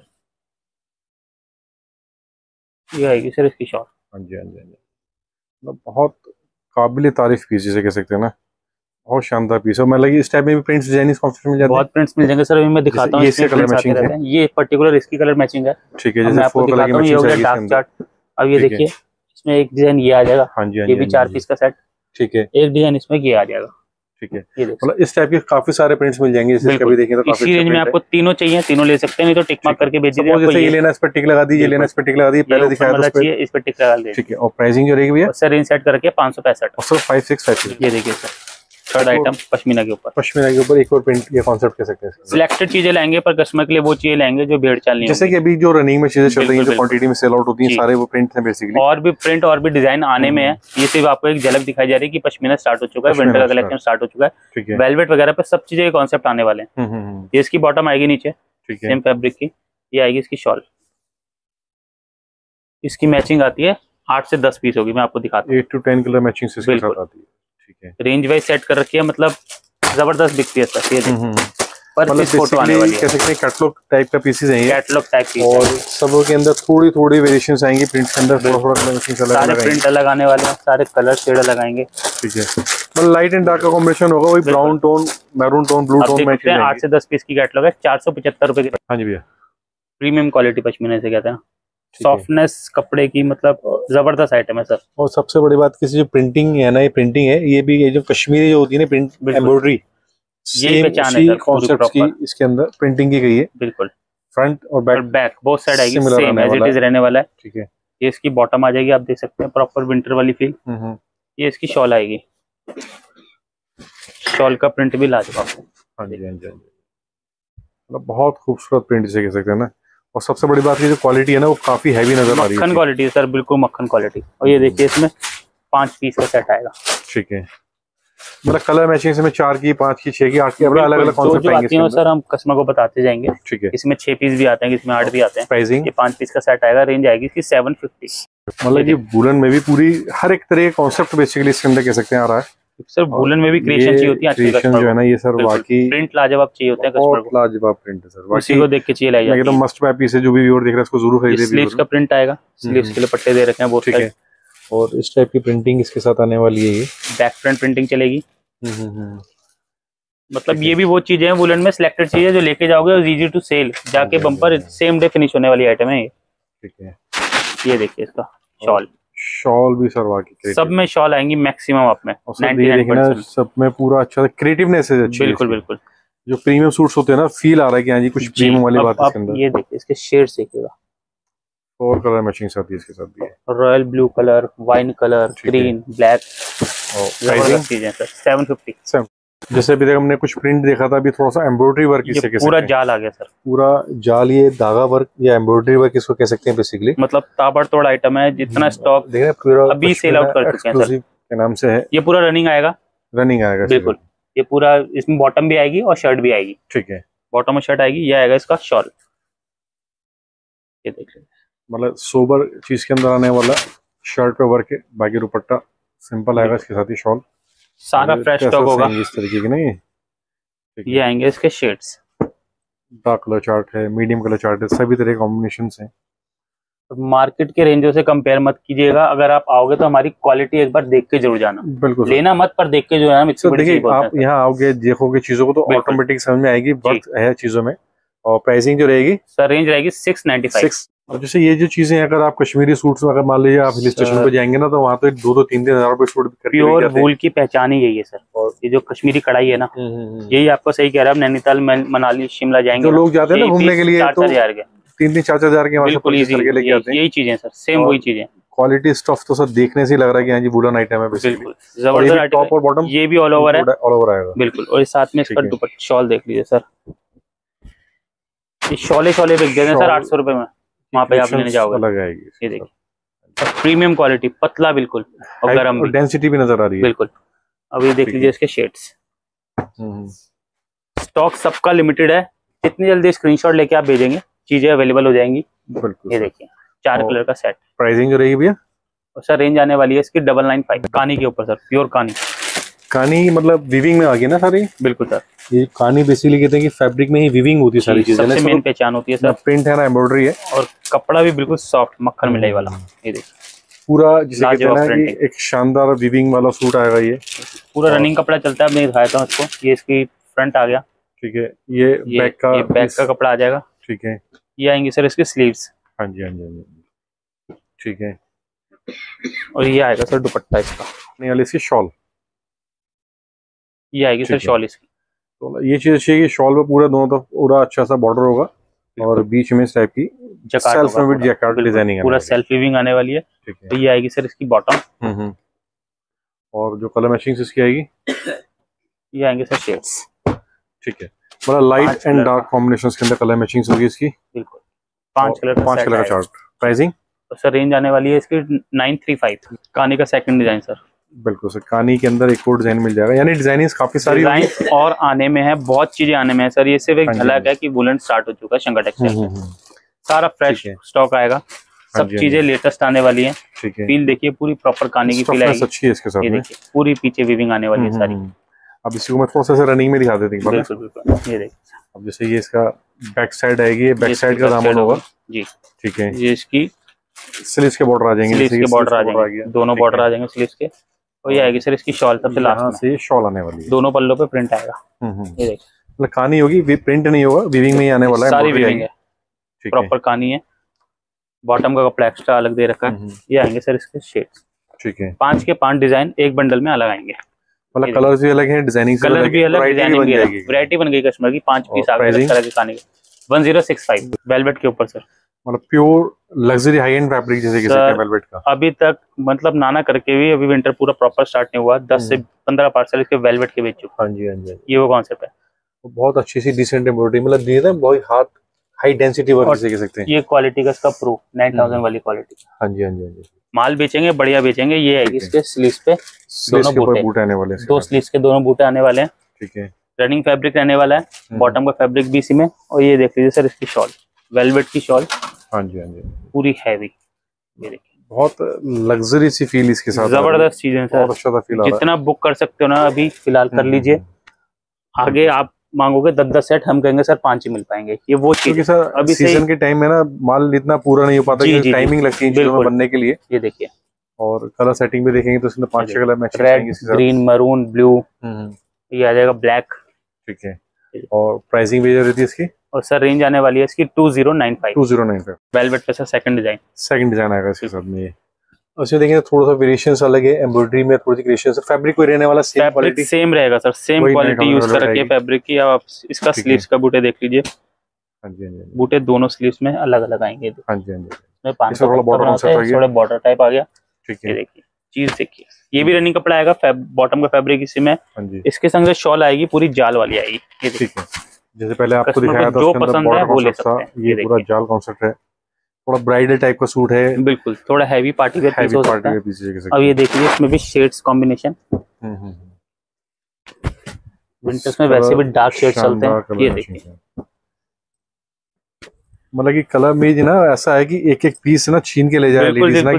ये आएगी सर इसकी शॉल। हाँ जी हाँ जी मतलब बहुत काबिल तारीफ पीस जिसे कह सकते हैं ना, बहुत शानदार पीस है। मतलब इस टाइप में भी प्रिंट्स डिजाइनिंग मिल जाते हैं, बहुत प्रिंट्स मिल जाएंगे सर, अभी मैं दिखाता हूँ। इससे कलर मैचिंग है, ये पर्टिकुलर इसकी कलर मैचिंग है ठीक है, जैसे फोर कलर की मैचिंग है डार्क चार्ट। अब ये देखिए इसमें एक डिजाइन ये आ जाएगा, हाँ जी ये भी चार पीस का सेट ठीक है, एक डिजाइन इसमें ये आ जाएगा ठीक है। मतलब इस टाइप के काफी सारे प्रिंट्स मिल जाएंगे, जैसे कभी देखें तो काफी रेंज में आपको तीनों चाहिए तीनों ले सकते हैं, नहीं तो टिक मार्क करके बेच दीजिए, जैसे ये लेना इस पर टिक लगा दीजिए, लेना इस पर टिक लगा दीजिए, पहले दिखाया था चाहिए इस पर टिक लगा दीजिए ठीक है। और प्राइसिंग जो रहेगी भैया सर इनसेट करके पाँच सौ पैंसठ, और सर पाँच सौ पैंसठ। ये देखिए सर थर्ड आइटम पश्मीना के ऊपर, पश्मीना के ऊपर एक और प्रिंट ये कॉन्सेप्ट कह सकते हैं। सिलेक्टेड चीजें लाएंगे पर कस्टमर के लिए वो चीजें लाएंगे जो भीड़ चाल नहीं, जैसे कि अभी जो रनिंग में चीजें चल रही हैं, जो क्वांटिटी में सेल आउट होती हैं, सारे वो प्रिंट हैं बेसिकली, और भी प्रिंट और भी डिजाइन आने में है। ये सिर्फ आपको एक झलक दिखाई जा रही है कि पश्मीना स्टार्ट हो चुका है, विंटर का कलेक्शन स्टार्ट हो चुका है, वेलवेट वगैरह पर सब चीजें कॉन्सेप्ट आने वाले हैं। ये इसकी बॉटम आएगी नीचे सेम फैब्रिक की, ये आएगी इसकी शॉल, इसकी मैचिंग आती है आठ से दस पीस होगी, मैं आपको दिखाता हूँ eight two ten colour matching से रेंज वाइज सेट कर रखी है, मतलब जबरदस्त बिकती है सर। ये कैटलॉग टाइप का पीसेस हैं, कैटलॉग टाइप पीस और सबों के अंदर थोड़ी थोड़ी वेरिएशंस आएंगी प्रिंट के अंदर, सारे प्रिंट अलग आने वाले हैं, सारे कलर शेड लगाएंगे। ठीक है, मतलब लाइट एंड डार्क का कॉम्बिनेशन होगा, वही brown tone, maroon tone, blue tone में चलेंगे। आठ से दस पीस की कैटलॉग है, चार सौ पचहत्तर रुपए की। हाँ जी भैया, प्रीमियम क्वालिटी पश्मीना से कहते हैं, सॉफ्टनेस कपड़े की मतलब जबरदस्त आइटम है सर। और सबसे बड़ी बात किसी जो प्रिंटिंग है ना, ये प्रिंटिंग है, ये भी ये जो कश्मीरी जो होती है ना प्रिंट एम्ब्रॉयडरी, ये पहचान है सर कॉन्सेप्ट की, इसके अंदर प्रिंटिंग की गई है। बिल्कुल फ्रंट और बैक, बैक बोथ साइड आएगी, सेम एज इट इज रहने वाला है। ठीक है, ये इसकी बॉटम आ जाएगी, आप देख सकते हैं प्रॉपर विंटर वाली फील। ये इसकी शॉल आएगी, शॉल का प्रिंट भी लाजवाब है, बहुत खूबसूरत प्रिंट जिसे कह सकते हैं ना। और सबसे बड़ी बात ये जो क्वालिटी है ना, वो काफी हैवी नजर आ रही है, मक्खन क्वालिटी है सर, बिल्कुल मक्खन क्वालिटी। और ये देखिए, इसमें पांच पीस का सेट आएगा। ठीक है, मतलब कलर मैचिंग इसमें चार की, पांच की, छह की, आठ की, अलग अलग कॉन्सेप्ट आएंगे हैं सर, हम कस्टमर को बताते जाएंगे। ठीक है, इसमें छह पीस भी आते हैं, इसमें आठ भी आते हैं। प्राइसिंग ये पांच पीस का सेट आएगा, रेंज आएगी इसकी सेवन फिफ्टी। मतलब ये वूलन में भी पूरी हर एक तरह का कॉन्सेप्ट बेसिकली इसके अंदर कह सकते हैं आ रहा है सर। वूलन में भी क्रिएशन चाहिए होती है, क्रिएशन जो है ना ये सर, बाकी प्रिंट लाजवाब चाहिए होता है कस्टमर को, लाजवाब प्रिंट है सर, बाकी को देख के चाहिए लाजवाब, एकदम मस्ट बाय पीस है। जो भी व्यूअर देख रहा है इसको जरूर खरीदे। स्लीव्स का प्रिंट आएगा, स्लीव्स के लिए पट्टे दे रखे हैं बहुत सारे, और इस टाइप की प्रिंटिंग इसके साथ आने वाली है। ये बैक फ्रंट प्रिंटिंग चलेगी, मतलब ये भी वो चीजें हैं वूलन में सिलेक्टेड चीजें जो लेके जाओगे और इजी टू सेल, जाके बम्पर सेम डे फिनिश होने वाली आइटम है। ठीक है, ये देखिए इसका शॉल, शॉल भी सर वाकई सब में शॉल आएंगी मैक्सिमम आप में, निन्यानवे परसेंट सब में पूरा अच्छा क्रिएटिवनेस है। बिल्कुल बिल्कुल, जो प्रीमियम सूट्स होते हैं ना, फील आ रहा है कि हां जी कुछ प्रीमियम वाली बात है इसके अंदर। ये देखिए इसके शेड्स देखिएगा, और कलर मैचिंग साथ इसके साथ भी है, royal blue colour, wine colour, green, black. और प्राइसिंग चीज है सर सात सौ पचास। जैसे अभी तक हमने कुछ प्रिंट देखा था, अभी थोड़ा सा एम्ब्रॉयडरी वर्क इससे कह सकते हैं, पूरा जाल आ गया सर, पूरा जाल, ये धागा वर्क या एम्ब्रॉयडरी वर्क इसको कह सकते हैं बेसिकली, मतलब ताबड़तोड़ आइटम है, जितना स्टॉक देख रहे हैं अभी सेल आउट कर चुके हैं सर के नाम से है। ये पूरा रनिंग आएगा, रनिंग आएगा बिल्कुल, ये पूरा इसमें बॉटम भी आएगी और शर्ट भी आएगी। ठीक है, बॉटम और शर्ट आएगी, ये आएगा इसका शॉल, ये देख, मतलब सोबर चीज के अंदर आने वाला शर्ट पे वर्क है, बाकी दुपट्टा सिंपल आएगा इसके साथ ही शॉल, सारा फ्रेश स्टॉक होगा इस तरीके की। नहीं, ये आएंगे इसके शेड्स, डार्क कलर चार्ट है, मीडियम कलर चार्ट है, सभी तरह के कॉम्बिनेशंस हैं। मार्केट के रेंजों से कंपेयर मत कीजिएगा, अगर आप आओगे तो हमारी क्वालिटी एक बार देख के जरूर जाना, बिल्कुल लेना मत, पर देख के जो है तो देखिए आप यहाँ आओगे देखोगे चीजों को तो ऑटोमेटिक समझ में आएगी वर्थ है चीजों में। और प्राइसिंग जो रहेगी सर, रेंज रहेगी सिक्स नाइन्टी फाइव। अब जैसे ये जो चीजें हैं, अगर आप कश्मीरी सूट्स में अगर मान लीजिए आप हिल स्टेशन पर जाएंगे ना, तो वहाँ तो दो दो तीन तीन हजार रुपए सूट करके प्योर वूल की पहचान ही यही है सर। और ये जो कश्मीरी कढ़ाई है ना, यही आपको सही कह रहा है, नैनीताल, मनाली, शिमला जाएंगे तो लोग जाते हैं ना घूमने के लिए, तीन तीन चार चार हजार के लेके आते हैं, यही चीजें सर, सेम वही चीजें। क्वालिटी स्टफ तो सर देखने से ही लग रहा है कि हाँ जी वूलन आइटम है, बिल्कुल जबरदस्त, टॉप और बॉटम ये भी ऑल ओवर है, ऑल ओवर आएगा बिल्कुल। और साथ में इसका दुपट्टा शॉल देख लीजिए सर, शॉले शॉले बिक गए सर आठ सौ रुपए में, वहाँ पे आप लेने जाओगे। ये देखिए प्रीमियम क्वालिटी, पतला बिल्कुल और गर्म, डेंसिटी भी नजर आ रही है बिल्कुल। अब ये देख लीजिए इसके शेड्स, स्टॉक सबका लिमिटेड है, जितनी जल्दी स्क्रीनशॉट लेके आप भेजेंगे चीजें अवेलेबल हो जाएंगी। ये देखिए चार कलर का सेट, प्राइसिंग जो रहेगी भैया सर, रेंज आने वाली है इसकी डबल नाइन फाइव कानी के ऊपर सर, प्योर कानी, कानी मतलब वीविंग में आ गई ना सारी, बिल्कुल सर। ये कानी बेसिकली कहते हैं कि फैब्रिक में ही वीविंग होती है सारी चीजें, सबसे मेन पहचान होती है सर, प्रिंट है ना, एम्ब्रॉयडरी है, और कपड़ा भी बिल्कुल सॉफ्ट मक्खन मिलाई वाला। ये देखिए पूरा जिसे कहते हैं ना कि एक शानदार वीविंग वाला सूट आएगा, ये पूरा रनिंग कपड़ा चलता है, मैं दिखाता हूं आपको। ये इसकी फ्रंट आ गया, ठीक है, ये बैक का, ये बैक का कपड़ा आ जाएगा। ठीक है, ये आएंगे सर इसके स्लीव्स, हां जी हां जी, ठीक है, और ये आएगा सर दुपट्टा इसका, नहीं इसकी शॉल, ये आएगी सर शॉल इसकी, तो ये चीज अच्छी है कि शॉल में पूरा दोनों तरफ पूरा अच्छा सा बॉर्डर होगा, और बीच में इस टाइप की सेल्फ मेड जैकार्ड डिजाइनिंग, पूरा सेल्फ वीविंग आने वाली है। तो ये आएगी सर इसकी बॉटम, और जो कलर मैचिंग इसकी आएगी, ये आएंगे सर शेड्स। ठीक है, बड़ा लाइट एंड डार्क कॉम्बिनेशन के अंदर कलर मैचिंग होगी इसकी, बिल्कुल पांच कलर, पांच कलर का चार्ट। प्राइसिंग सर, रेंज आने वाली है इसकी नाइन थ्री फाइव। कानी का सेकंड डिजाइन सर, बिल्कुल सर, कानी के अंदर एक और डिजाइन मिल जाएगा, यानी डिजाइन काफी सारी डिजाइन और आने में है, बहुत चीजें आने में है सर। ये सिर्फ एक झलक है कि वूलन स्टार्ट हो चुका है शंकर टेक्सटाइल, सारा फ्रेश स्टॉक आएगा, सब चीजें लेटेस्ट आने वाली है। फील देखिए पूरी प्रॉपर कानी की फील आएगी, अच्छी है इसके साथ, पूरी पीछे वीविंग आने वाली है सारी। अब इसको मैं थोड़ा सा रनिंग में दिखा देती हूँ। ये देखिए, अब जैसे ये इसका बैक साइड आएगी, ये बैक साइड का दामन होगा जी, ठीक है। ये इसकी स्लीव्स के बॉर्डर आ जाएंगे, स्लीव्स के बॉर्डर आ जाएंगे, दोनों बॉर्डर आ जाएंगे स्लीव्स के। और ये आएगी सर इसकी शॉल, सबसे लास्ट से शॉल आने वाली है, दोनों पल्लों पे प्रिंट आएगा। ये देखिए लखानी होगी, प्रिंट नहीं होगा, वीविंग में ही आने वाला है, सारी वीविंग है, प्रॉपर कहानी है। बॉटम का कपड़ा एक्स्ट्रा अलग दे रखा है। ये आएंगे सर इसके शेड्स, ठीक है। पांच के पांच डिजाइन एक बंडल में अलग आएंगे, मतलब कलर्स भी अलग हैं, डिजाइनिंग से कलर भी अलग, डिजाइनिंग भी अलग, वैरायटी बन गई कस्टमर की। पांच पीस आ गए तरह के खाने के one zero six five velvet के ऊपर सर, मतलब pure luxury high end fabric जैसे किसी के वेलवेट का। अभी तक मतलब नाना करके भी अभी विंटर पूरा प्रॉपर स्टार्ट नहीं हुआ, दस से पंद्रह पार्सल इसके वेलवेट के बेच चुके। हां जी, हां जी, ये वो कॉन्सेप्ट है। बहुत अच्छी सी डिसेंट एम्ब्रॉयडरी, मतलब दिए थे बहुत हाथ हाई डेंसिटी वर्क जैसे कह सकते हैं। ये क्वालिटी का इसका प्रूफ नाइन थाउजेंड वाली क्वालिटी। हां जी, हां जी, माल बेचेंगे, बढ़िया बेचेंगे। ये है इसके स्लीव्स पे दोनों बूटे, बूटे आने वाले हैं, दो स्लीव्स के दोनों बूटे आने वाले हैं, ठीक है। रनिंग फैब्रिक रहने वाला है, बॉटम का फैब्रिक भी इसी में। और ये देख लीजिए सर इसकी शॉल, वेलवेट की शॉल। हां जी, हां जी, पूरी हैवी, ये देखिए बहुत लग्जरी सी फील इसके साथ, जबरदस्त चीज है सर, बहुत अच्छा फील आ रहा है। जितना बुक कर सकते हो ना अभी फिलहाल कर लीजिए, आगे आप मांगोगे दस दस सेट, हम कहेंगे सर पांच ही मिल पाएंगे। ये वो चीज सर, अभी सीजन के टाइम में ना माल इतना पूरा नहीं हो पाता, कि टाइमिंग लगती है चीजों में बनने के लिए। ये देखिए, और कलर सेटिंग भी देखेंगे तो इसमें पांच छह कलर मैच करेंगे, ग्रीन, मरून, ब्लू, ये आ जाएगा ब्लैक, ठीक है। और प्राइसिंग भी रहती है इसकी, और सर रेंज आने वाली है इसकी two zero nine five two zero nine five. Velvet पे sir second design, second design आएगा इसके साथ में। उसमें देखेंगे थोड़ा सा वेरिएशंस अलग है, एम्ब्रॉयडरी में थोड़ी सी वेरिएशंस। फैब्रिक कोई रहने वाला सेम क्वालिटी, सेम रहेगा सर, सेम क्वालिटी यूज करके फैब्रिक की। आप इसका स्लीव्स का बूटे देख लीजिए। हां जी, हां जी, बूटे दोनों स्लीव्स में अलग-अलग आएंगे। हां जी, हां जी, इसमें पांच थोड़ा बॉर्डर सा आ गया, थोड़ा बॉर्डर टाइप आ गया, ठीक है। ये देखिए चीज देखिए, ये भी रनिंग कपड़ा आएगा, बॉटम का फैब्रिक इसी में। इसके संग से शॉल आएगी, पूरी जाल वाली आएगी, ये ठीक है। जैसे पहले आपको दिखाया था, जो पसंद है वो ले सकते हैं। ये पूरा जाल कांसेप्ट है, थोड़ा ब्राइडल टाइप का सूट है, बिल्कुल थोड़ा हैवी पार्टी वेयर पीस हो सकता है। अब ये देखिए इसमें भी शेड्स कॉम्बिनेशन, विंटर्स में वैसे भी डार्क शेड चलते हैं। ये देखिए मतलब कि कलर मेजी ना ऐसा है कि एक एक पीस ना छीन के ले जा रहे लेडीज ना, कि ये तो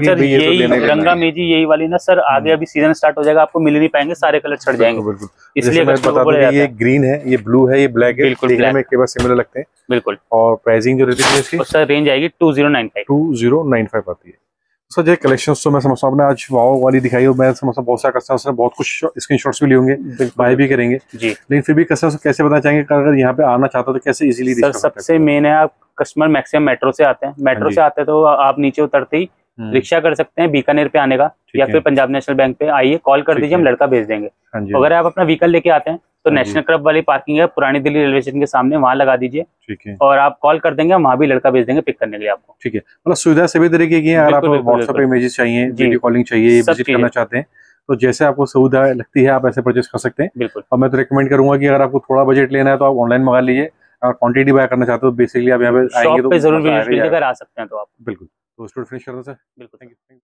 लेने रंगा मेजी यही वाली ना सर। आगे अभी सीजन स्टार्ट हो जाएगा, आपको मिल नहीं पाएंगे, सारे कलर छट जाएंगे, बिल्कुल। इसलिए मैं बता दूं कि ये ग्रीन है, ये ब्लू है, ये ब्लैक है, देखने में एक बार सिमिलर लगते हैं, बिल्कुल। और प्राइसिंग जो रहती है इसकी सर रेंज आएगी टू जीरो नाइन फाइव आती है सर। जो कलेक्शन तो मैं समझता हूँ आपने आज वाओ वाली दिखाई हो, मैं समझता हूँ बहुत सारे कस्टमर्स से बहुत कुछ स्क्रीनशॉट्स भी लेंगे, बाय भी करेंगे जी। लेकिन फिर भी कस्टमर्स को कैसे बताना चाहेंगे, अगर यहाँ पे आना चाहता तो कैसे इजीली? सर सबसे मेन है, आप कस्टमर मैक्सिमम मेट्रो से आते हैं, मेट्रो से आते हैं तो आप नीचे उतरते ही रिक्शा कर सकते हैं बीकानेर पे आने का, या फिर पंजाब नेशनल बैंक पे आइए, कॉल कर दीजिए, हम लड़का भेज देंगे। अगर आप अपना व्हीकल लेके आते हैं तो नेशनल क्लब वाली पार्किंग है पुरानी दिल्ली रेलवे स्टेशन के सामने, वहाँ लगा दीजिए और आप कॉल कर देंगे, हम वहाँ भी लड़का भेज देंगे पिक करने के लिए आपको, ठीक है। मतलब सुविधा सभी तरीके की है, अगर आपको व्हाट्सएप इमेजेस चाहिए, वीडियो कॉलिंग चाहिए, विजिट करना चाहते हैं तो जैसे आपको सुविधा लगती है आप ऐसे परचेस कर सकते हैं, बिल्कुल। और मैं तो रिकमेंड करूंगा कि अगर आपको थोड़ा बजट लेना है तो आप ऑनलाइन मंगा लीजिए, और क्वांटिटी बाय करना चाहते हो बेसिकली आप यहाँ पे आएंगे तो शॉप पे जरूर विजिट करके आ सकते हैं, तो आप बिल्कुल। तो स्टूडेंट फिनिश कर दो सर, बिल्कुल, थैंक यू।